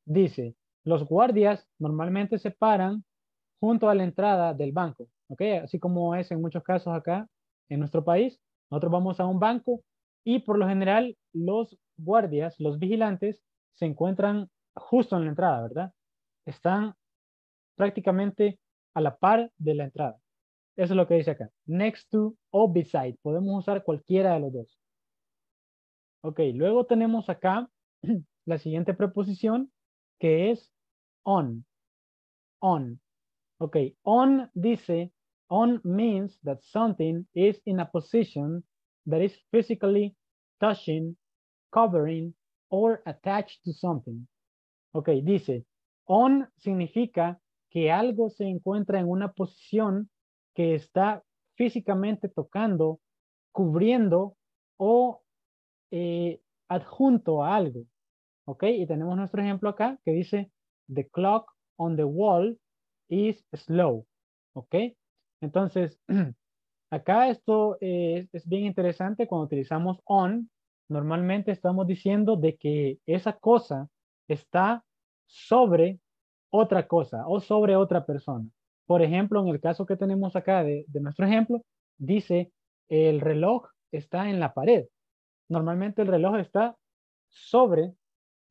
Dice, los guardias normalmente se paran junto a la entrada del banco, ¿ok? Así como es en muchos casos acá en nuestro país. Nosotros vamos a un banco y por lo general los guardias, los vigilantes, se encuentran justo en la entrada, ¿verdad? Están prácticamente a la par de la entrada. Eso es lo que dice acá. Next to o beside. Podemos usar cualquiera de los dos. Ok, luego tenemos acá la siguiente preposición que es on, on, ok, on dice, on means that something is in a position that is physically touching, covering, or attached to something, Ok, dice, on significa que algo se encuentra en una posición que está físicamente tocando, cubriendo o eh, adjunto a algo. Ok, y tenemos nuestro ejemplo acá que dice, the clock on the wall is slow. Ok, entonces acá esto eh, es bien interesante cuando utilizamos on. Normalmente estamos diciendo de que esa cosa está sobre otra cosa o sobre otra persona. Por ejemplo, en el caso que tenemos acá de, de nuestro ejemplo, dice el reloj está en la pared. Normalmente el reloj está sobre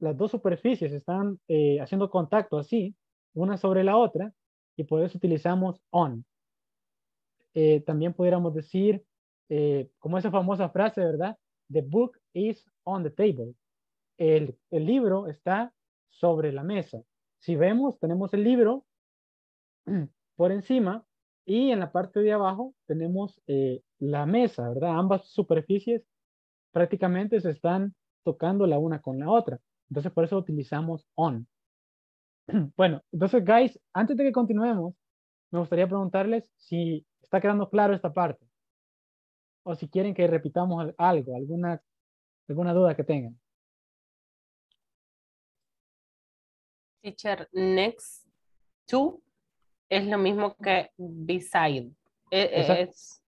las dos superficies, están eh, haciendo contacto así, una sobre la otra, y por eso utilizamos on. Eh, también pudiéramos decir, eh, como esa famosa frase, ¿verdad? The book is on the table. El, el libro está sobre la mesa. Si vemos, tenemos el libro por encima y en la parte de abajo tenemos eh, la mesa, ¿verdad? Ambas superficies prácticamente se están tocando la una con la otra. Entonces, por eso utilizamos on. Bueno, entonces, guys, antes de que continuemos, me gustaría preguntarles si está quedando claro esta parte o si quieren que repitamos algo, alguna, alguna duda que tengan. Teacher, next to es lo mismo que beside. Exact es,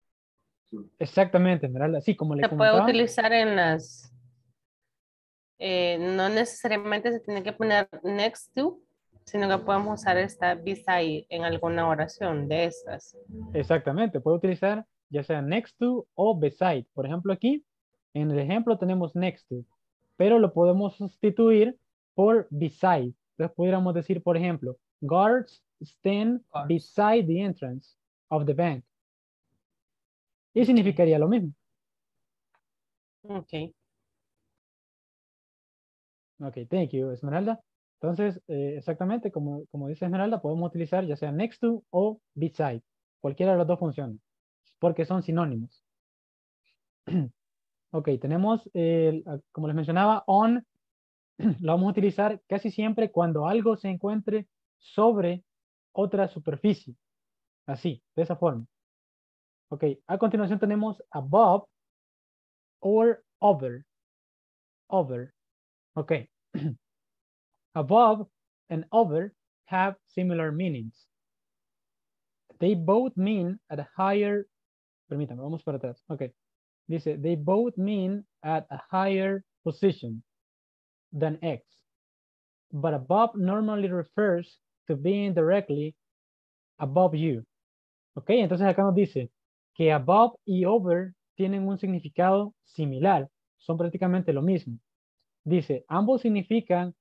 exactamente, ¿verdad? Así como le comentaba. Se puede utilizar en las... Eh, no necesariamente se tiene que poner next to, sino que podemos usar esta beside en alguna oración de estas. Exactamente, puede utilizar ya sea next to o beside. Por ejemplo, aquí en el ejemplo tenemos next to, pero lo podemos sustituir por beside. Entonces pudiéramos decir, por ejemplo, guards stand guards. beside the entrance of the bank. Y significaría lo mismo. Ok. Ok, thank you, Esmeralda. Entonces, eh, exactamente como, como dice Esmeralda, podemos utilizar ya sea next to o beside. Cualquiera de las dos funciona, porque son sinónimos. Ok, tenemos, eh, como les mencionaba, on. Lo vamos a utilizar casi siempre cuando algo se encuentre sobre otra superficie. Así, de esa forma. Ok, a continuación tenemos above or over. Over. Ok. Above and over have similar meanings. They both mean at a higher... Permítame, vamos para atrás. Ok. Dice, they both mean at a higher position than X, but above normally refers to being directly above you. Ok, entonces acá nos dice que above y over tienen un significado similar, son prácticamente lo mismo. Dice, ambos significan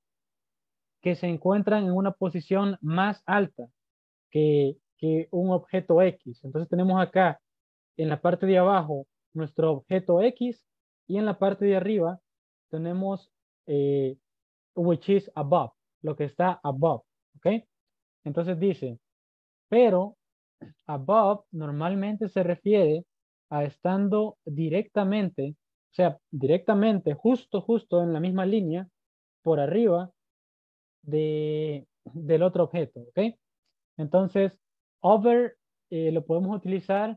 que se encuentran en una posición más alta que, que un objeto X. Entonces tenemos acá en la parte de abajo nuestro objeto X y en la parte de arriba tenemos Eh, which is above, lo que está above, ¿ok? Entonces dice, pero above normalmente se refiere a estando directamente, o sea, directamente, justo, justo en la misma línea, por arriba de, del otro objeto, ¿ok? Entonces, over eh, lo podemos utilizar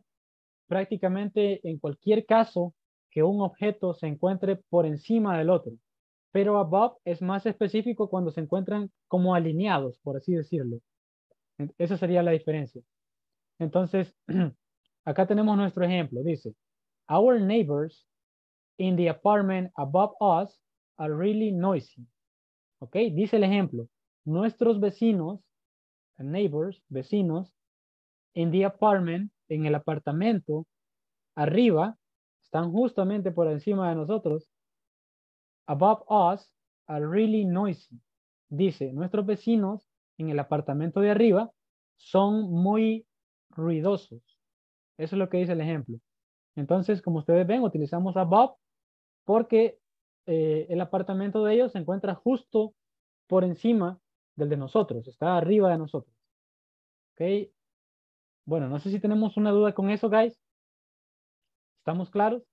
prácticamente en cualquier caso que un objeto se encuentre por encima del otro. Pero above es más específico cuando se encuentran como alineados, por así decirlo. Esa sería la diferencia. Entonces, acá tenemos nuestro ejemplo. Dice, our neighbors in the apartment above us are really noisy. Ok, dice el ejemplo. Nuestros vecinos, neighbors, vecinos, in the apartment, en el apartamento, arriba, están justamente por encima de nosotros, above us are really noisy. Dice, nuestros vecinos en el apartamento de arriba son muy ruidosos. Eso es lo que dice el ejemplo. Entonces, como ustedes ven, utilizamos above porque eh, el apartamento de ellos se encuentra justo por encima del de nosotros. Está arriba de nosotros. Ok. Bueno, no sé si tenemos una duda con eso, guys. ¿Estamos claros?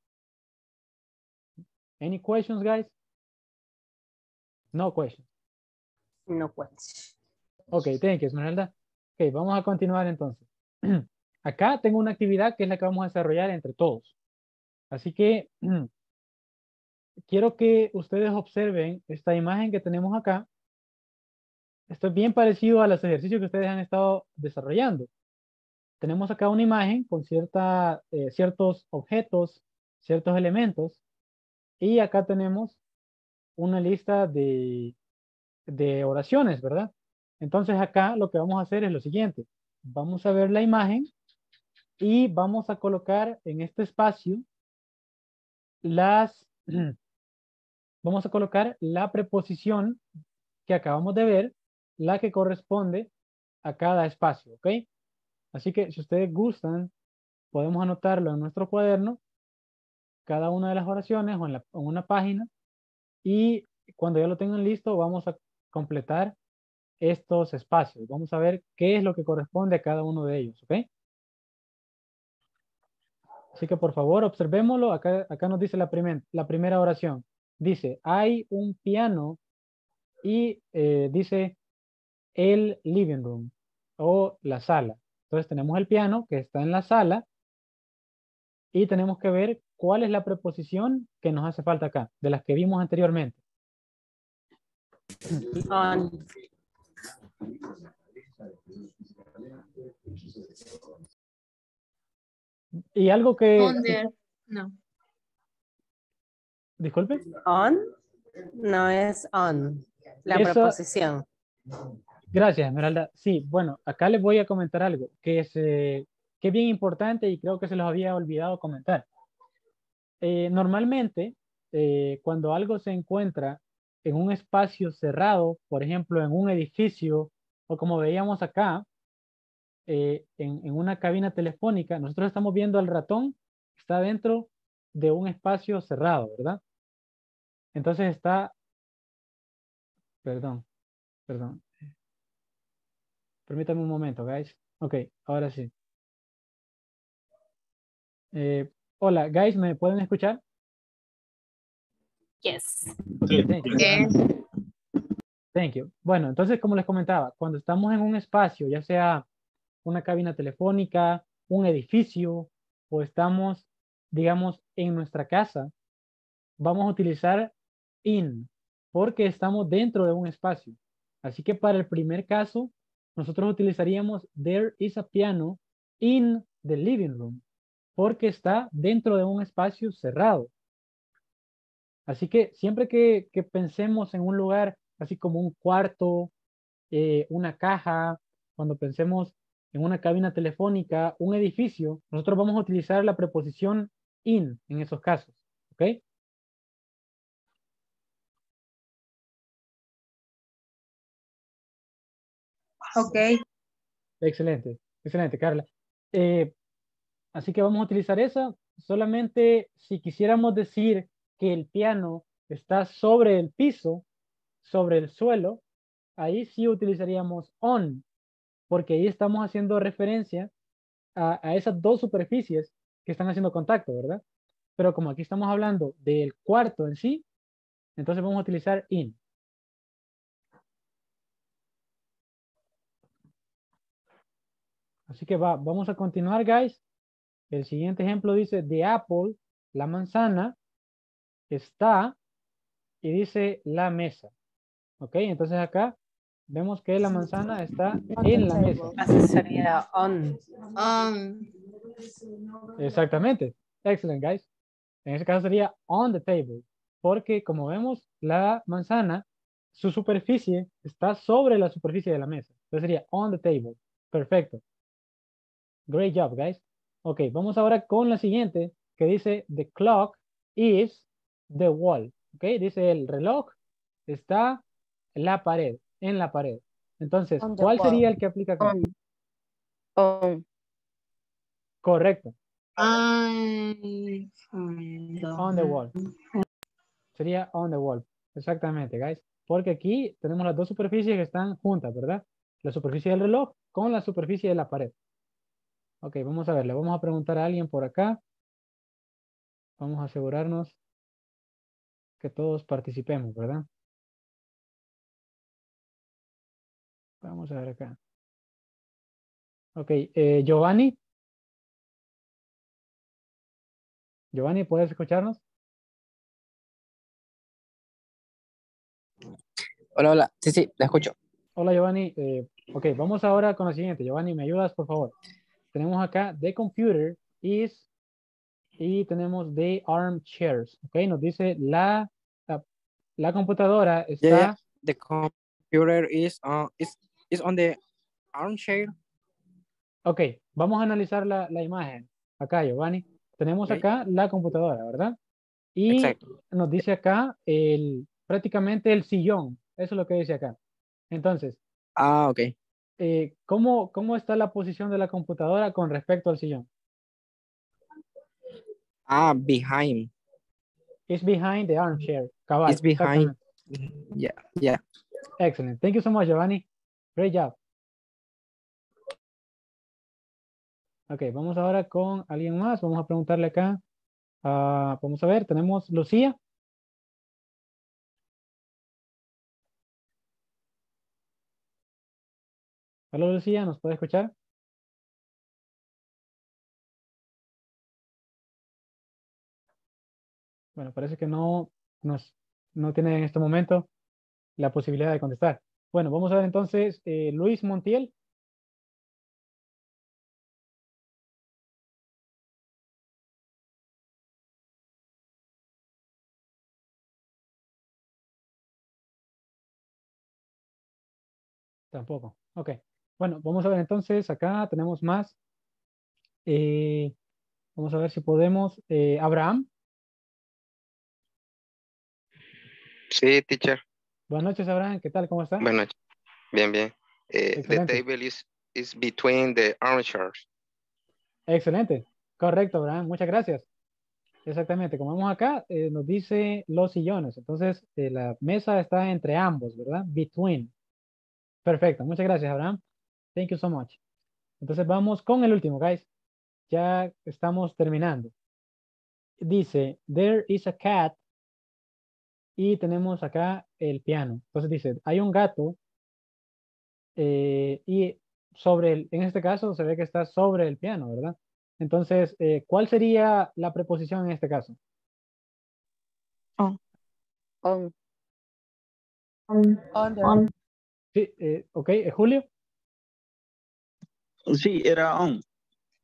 Any questions, guys? No questions. no puedes. Ok, thank you, Esmeralda. Ok, vamos a continuar entonces. Acá tengo una actividad que es la que vamos a desarrollar entre todos. Así que quiero que ustedes observen esta imagen que tenemos acá. Esto es bien parecido a los ejercicios que ustedes han estado desarrollando. Tenemos acá una imagen con cierta, eh, ciertos objetos, ciertos elementos. Y acá tenemos una lista de, de oraciones, ¿verdad? Entonces acá lo que vamos a hacer es lo siguiente. Vamos a ver la imagen y vamos a colocar en este espacio las... Vamos a colocar la preposición que acabamos de ver, la que corresponde a cada espacio, ¿ok? Así que si ustedes gustan, podemos anotarlo en nuestro cuaderno, cada una de las oraciones o en, la, en una página, y cuando ya lo tengan listo, vamos a completar estos espacios. Vamos a ver qué es lo que corresponde a cada uno de ellos, ¿ok? Así que por favor, observémoslo. Acá, acá nos dice la, primer, la primera oración. Dice, hay un piano y eh, dice el living room o la sala. Entonces tenemos el piano que está en la sala y tenemos que ver cuál es la preposición que nos hace falta acá, de las que vimos anteriormente. On. Y algo que... On there. No. Disculpe. On no es on, la Eso, preposición. Gracias, Esmeralda. Sí, bueno, acá les voy a comentar algo que es, eh, que es bien importante y creo que se los había olvidado comentar. Eh, normalmente, eh, cuando algo se encuentra en un espacio cerrado, por ejemplo, en un edificio, o como veíamos acá, eh, en, en una cabina telefónica, nosotros estamos viendo al ratón, está dentro de un espacio cerrado, ¿verdad? Entonces está... Perdón, perdón. Permítanme un momento, guys. Ok, ahora sí. Eh, hola, guys, ¿me pueden escuchar? Yes. Okay, thank you. Yes. Thank you. Bueno, entonces, como les comentaba, cuando estamos en un espacio, ya sea una cabina telefónica, un edificio, o estamos, digamos, en nuestra casa, vamos a utilizar in, porque estamos dentro de un espacio. Así que para el primer caso, nosotros utilizaríamos there is a piano in the living room, porque está dentro de un espacio cerrado. Así que siempre que, que pensemos en un lugar, así como un cuarto, eh, una caja, cuando pensemos en una cabina telefónica, un edificio, nosotros vamos a utilizar la preposición in en esos casos, ¿ok? Ok. Excelente, excelente, Carla. Eh, así que vamos a utilizar esa. Solamente si quisiéramos decir que el piano está sobre el piso, sobre el suelo, ahí sí utilizaríamos on, porque ahí estamos haciendo referencia a, a esas dos superficies que están haciendo contacto, ¿verdad? Pero como aquí estamos hablando del cuarto en sí, entonces vamos a utilizar in. Así que va, vamos a continuar, guys. El siguiente ejemplo dice, the apple, la manzana, está, y dice la mesa. Ok, entonces acá vemos que la manzana está en la mesa. Sería on. On. Exactamente. Excelente, guys. En este caso sería on the table, porque como vemos, la manzana, su superficie está sobre la superficie de la mesa. Entonces sería on the table. Perfecto. Great job, guys. Ok, vamos ahora con la siguiente, que dice the clock is the wall. Ok, dice el reloj está la pared, en la pared. Entonces, ¿cuál wall. Sería el que aplica acá? On. On. Correcto. On. On the wall. Sería on the wall. Exactamente, guys. Porque aquí tenemos las dos superficies que están juntas, ¿verdad? La superficie del reloj con la superficie de la pared. Ok, vamos a ver, le vamos a preguntar a alguien por acá. Vamos a asegurarnos que todos participemos, ¿verdad? Vamos a ver acá. Ok, eh, Giovanni. Giovanni, ¿puedes escucharnos? Hola, hola. Sí, sí, la escucho. Hola, Giovanni. Eh, ok, vamos ahora con lo siguiente. Giovanni, ¿me ayudas, por favor? Tenemos acá the computer is y tenemos the armchairs. Ok, nos dice la, la, la computadora está... Yeah, yeah. The computer is on, is, is on the armchair. Ok, vamos a analizar la, la imagen. Acá, Giovanni. Tenemos acá la computadora, ¿verdad? Y exacto, nos dice acá el, prácticamente el sillón. Eso es lo que dice acá. Entonces. Ah, ok. Eh, ¿cómo, ¿Cómo está la posición de la computadora con respecto al sillón? Ah, behind. It's behind the armchair. Cabal. It's behind. Yeah, yeah. Excellent. Thank you so much, Giovanni. Great job. Ok, vamos ahora con alguien más. Vamos a preguntarle acá. Uh, vamos a ver, tenemos Lucía. Hola, Lucía, ¿nos puede escuchar? Bueno, parece que no, nos, no tiene en este momento la posibilidad de contestar. Bueno, vamos a ver entonces, eh, Luis Montiel. Tampoco. Ok. Bueno, vamos a ver entonces. Acá tenemos más. Eh, vamos a ver si podemos. Eh, Abraham. Sí, teacher. Buenas noches, Abraham. ¿Qué tal? ¿Cómo está? Buenas noches. Bien, bien. Eh, the table is, is between the armchairs. Excelente. Correcto, Abraham. Muchas gracias. Exactamente. Como vemos acá, eh, nos dice los sillones. Entonces, eh, la mesa está entre ambos, ¿verdad? Between. Perfecto, muchas gracias, Abraham. Thank you so much. Entonces vamos con el último, guys. Ya estamos terminando. Dice, there is a cat. Y tenemos acá el piano. Entonces dice, hay un gato. Eh, y sobre el, en este caso se ve que está sobre el piano, ¿verdad? Entonces, eh, ¿cuál sería la preposición en este caso? On. On. On. On. Sí, eh, ok, Julio. Sí, era on.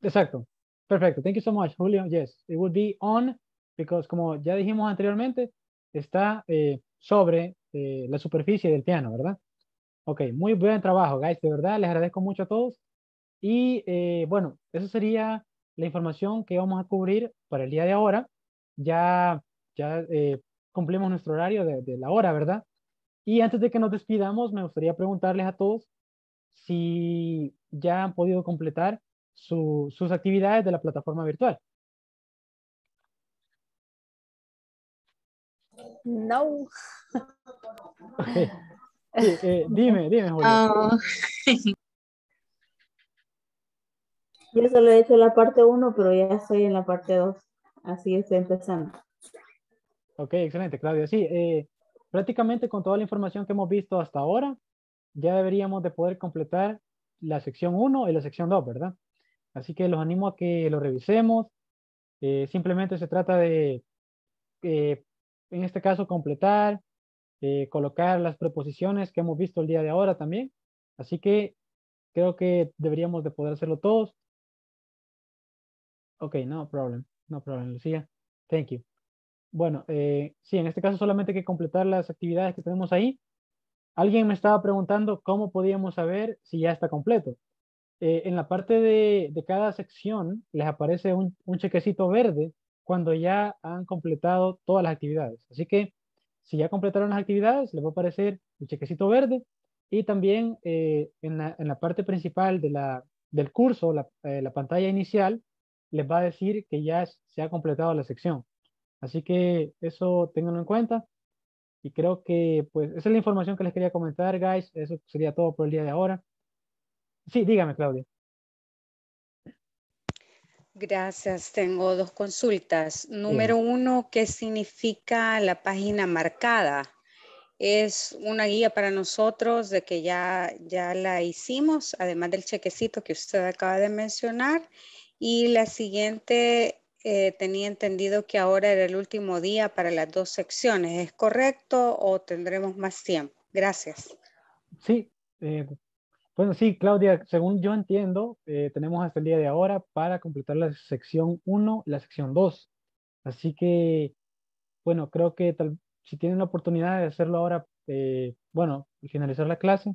Exacto, perfecto. Thank you so much, Julio. Yes, it would be on, because como ya dijimos anteriormente, está eh, sobre eh, la superficie del piano, ¿verdad? Ok, muy buen trabajo, guys. De verdad, les agradezco mucho a todos. Y eh, bueno, esa sería la información que vamos a cubrir para el día de ahora. Ya, ya eh, cumplimos nuestro horario de, de la hora, ¿verdad? Y antes de que nos despidamos, me gustaría preguntarles a todos si ya han podido completar su, sus actividades de la plataforma virtual. No. Okay. Eh, eh, dime, dime, Julia. Uh, Yo solo he hecho la parte uno, pero ya estoy en la parte dos. Así estoy empezando. Ok, excelente, Claudia. Sí, eh, prácticamente con toda la información que hemos visto hasta ahora, ya deberíamos de poder completar la sección uno y la sección dos, ¿verdad? Así que los animo a que lo revisemos. Eh, simplemente se trata de, eh, en este caso, completar, eh, colocar las preposiciones que hemos visto el día de ahora también. Así que creo que deberíamos de poder hacerlo todos. Ok, no problem, no problem, Lucía. Thank you. Bueno, eh, sí, en este caso solamente hay que completar las actividades que tenemos ahí. Alguien me estaba preguntando cómo podíamos saber si ya está completo. Eh, en la parte de, de cada sección les aparece un, un chequecito verde cuando ya han completado todas las actividades. Así que si ya completaron las actividades, les va a aparecer el chequecito verde. Y también eh, en, la, en la parte principal de la, del curso, la, eh, la pantalla inicial, les va a decir que ya se ha completado la sección. Así que eso ténganlo en cuenta. Y creo que pues esa es la información que les quería comentar, guys. Eso sería todo por el día de ahora. Sí, dígame, Claudia. Gracias. Tengo dos consultas. Número sí. uno, ¿qué significa la página marcada? es una guía para nosotros de que ya, ya la hicimos, además del chequecito que usted acaba de mencionar. Y la siguiente, eh, tenía entendido que ahora era el último día para las dos secciones. ¿Es correcto o tendremos más tiempo? Gracias. Sí, eh, bueno, sí, Claudia, según yo entiendo, eh, tenemos hasta el día de ahora para completar la sección uno y la sección dos. Así que, bueno, creo que tal, si tienen la oportunidad de hacerlo ahora, eh, bueno, y finalizar la clase,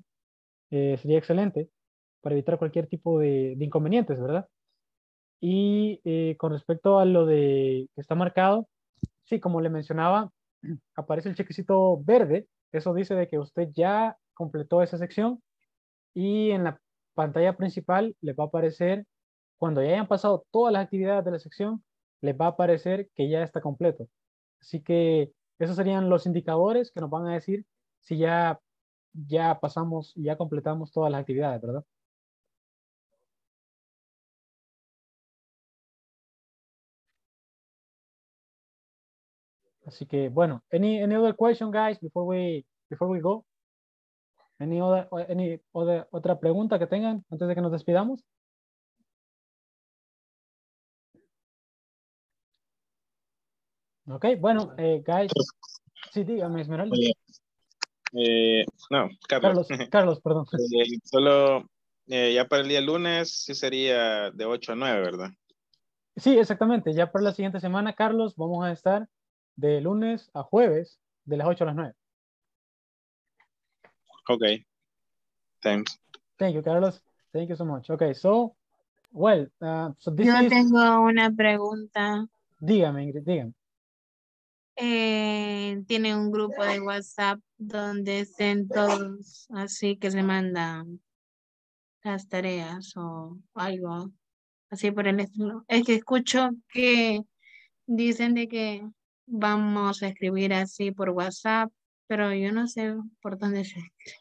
eh, sería excelente para evitar cualquier tipo de, de inconvenientes, ¿verdad? Y eh, con respecto a lo de que está marcado, sí, como le mencionaba, aparece el chequecito verde. Eso dice de que usted ya completó esa sección, y en la pantalla principal le va a aparecer, cuando ya hayan pasado todas las actividades de la sección, les va a aparecer que ya está completo. Así que esos serían los indicadores que nos van a decir si ya, ya pasamos, ya completamos todas las actividades, ¿verdad? Así que, bueno, any any other question, guys, before we before we go? Any other any other otra pregunta que tengan antes de que nos despidamos? Okay, bueno, eh, guys, sí, dígame, Esmeralda. Eh, no, Carlos. Carlos, Carlos perdón. Eh, solo eh, ya para el día lunes sí sería de ocho a nueve, ¿verdad? Sí, exactamente. Ya para la siguiente semana, Carlos, vamos a estar de lunes a jueves, de las ocho a las nueve. Okay. Thanks. Thank you, Carlos. Thank you so much. Okay, so, well, uh, so this Yo is... tengo una pregunta. Dígame, Ingrid, dígame. Eh, tiene un grupo de WhatsApp donde estén todos, así que se mandan las tareas o algo así por el estilo. Es que escucho que dicen de que vamos a escribir así por WhatsApp, pero yo no sé por dónde se escribe.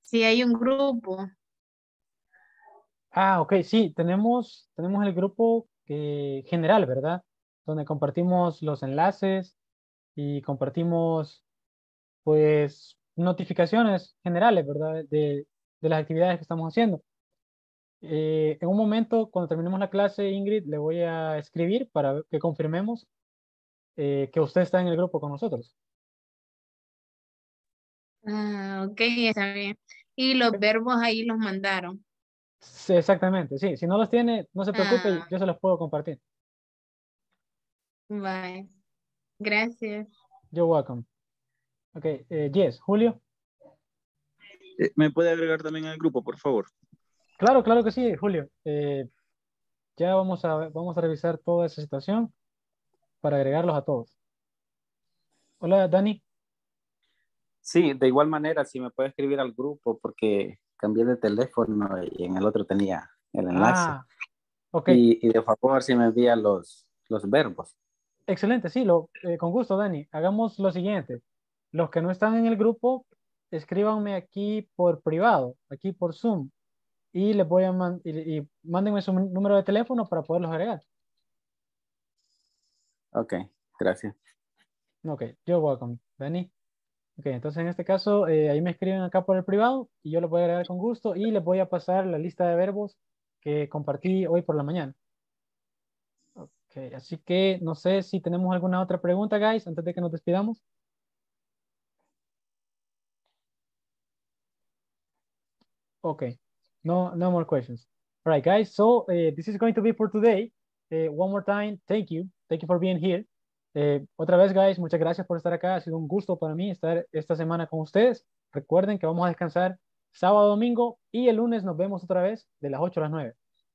Si hay un grupo. Ah, ok, sí, tenemos, tenemos el grupo eh, general, ¿verdad? Donde compartimos los enlaces y compartimos, pues, notificaciones generales, ¿verdad? De, de las actividades que estamos haciendo. Eh, en un momento, cuando terminemos la clase, Ingrid, le voy a escribir para que confirmemos Eh, que usted está en el grupo con nosotros. Ah, ok, está bien. Y los verbos ahí los mandaron. Sí, exactamente, sí. Si no los tiene, no se preocupe, ah. yo se los puedo compartir. Bye. Gracias. You're welcome. Ok, eh, yes, Julio. Eh, ¿Me puede agregar también al grupo, por favor? Claro, claro que sí, Julio. Eh, ya vamos a, vamos a revisar toda esa situación para agregarlos a todos. Hola, Dani. Sí, de igual manera, si me puede escribir al grupo, porque cambié de teléfono y en el otro tenía el enlace. Ah, ok. Y, y de favor, si me envía los, los verbos. Excelente, sí, lo, eh, con gusto, Dani. Hagamos lo siguiente. Los que no están en el grupo, escríbanme aquí por privado, aquí por Zoom, y les voy a man- y, y mándenme su número de teléfono para poderlos agregar. Ok, gracias. Ok, you're welcome, Dani. Ok, entonces en este caso, eh, ahí me escriben acá por el privado y yo lo voy a agregar con gusto y les voy a pasar la lista de verbos que compartí hoy por la mañana. Ok, así que no sé si tenemos alguna otra pregunta, guys, antes de que nos despidamos. Ok, no, no more questions. All right, guys, so uh, this is going to be for today. Uh, one more time, thank you. Thank you for being here. Eh, otra vez, guys, muchas gracias por estar acá. Ha sido un gusto para mí estar esta semana con ustedes. Recuerden que vamos a descansar sábado, domingo y el lunes nos vemos otra vez de las ocho a las nueve.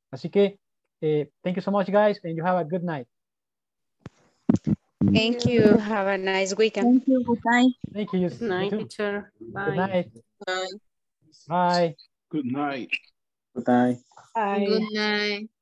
Así que, eh, thank you so much, guys, and you have a good night. Thank you. Have a nice weekend. Thank you. Good night. Thank you. Good night, teacher. Bye. Good night. Bye. Bye. Good night. Good night. Bye. Good night.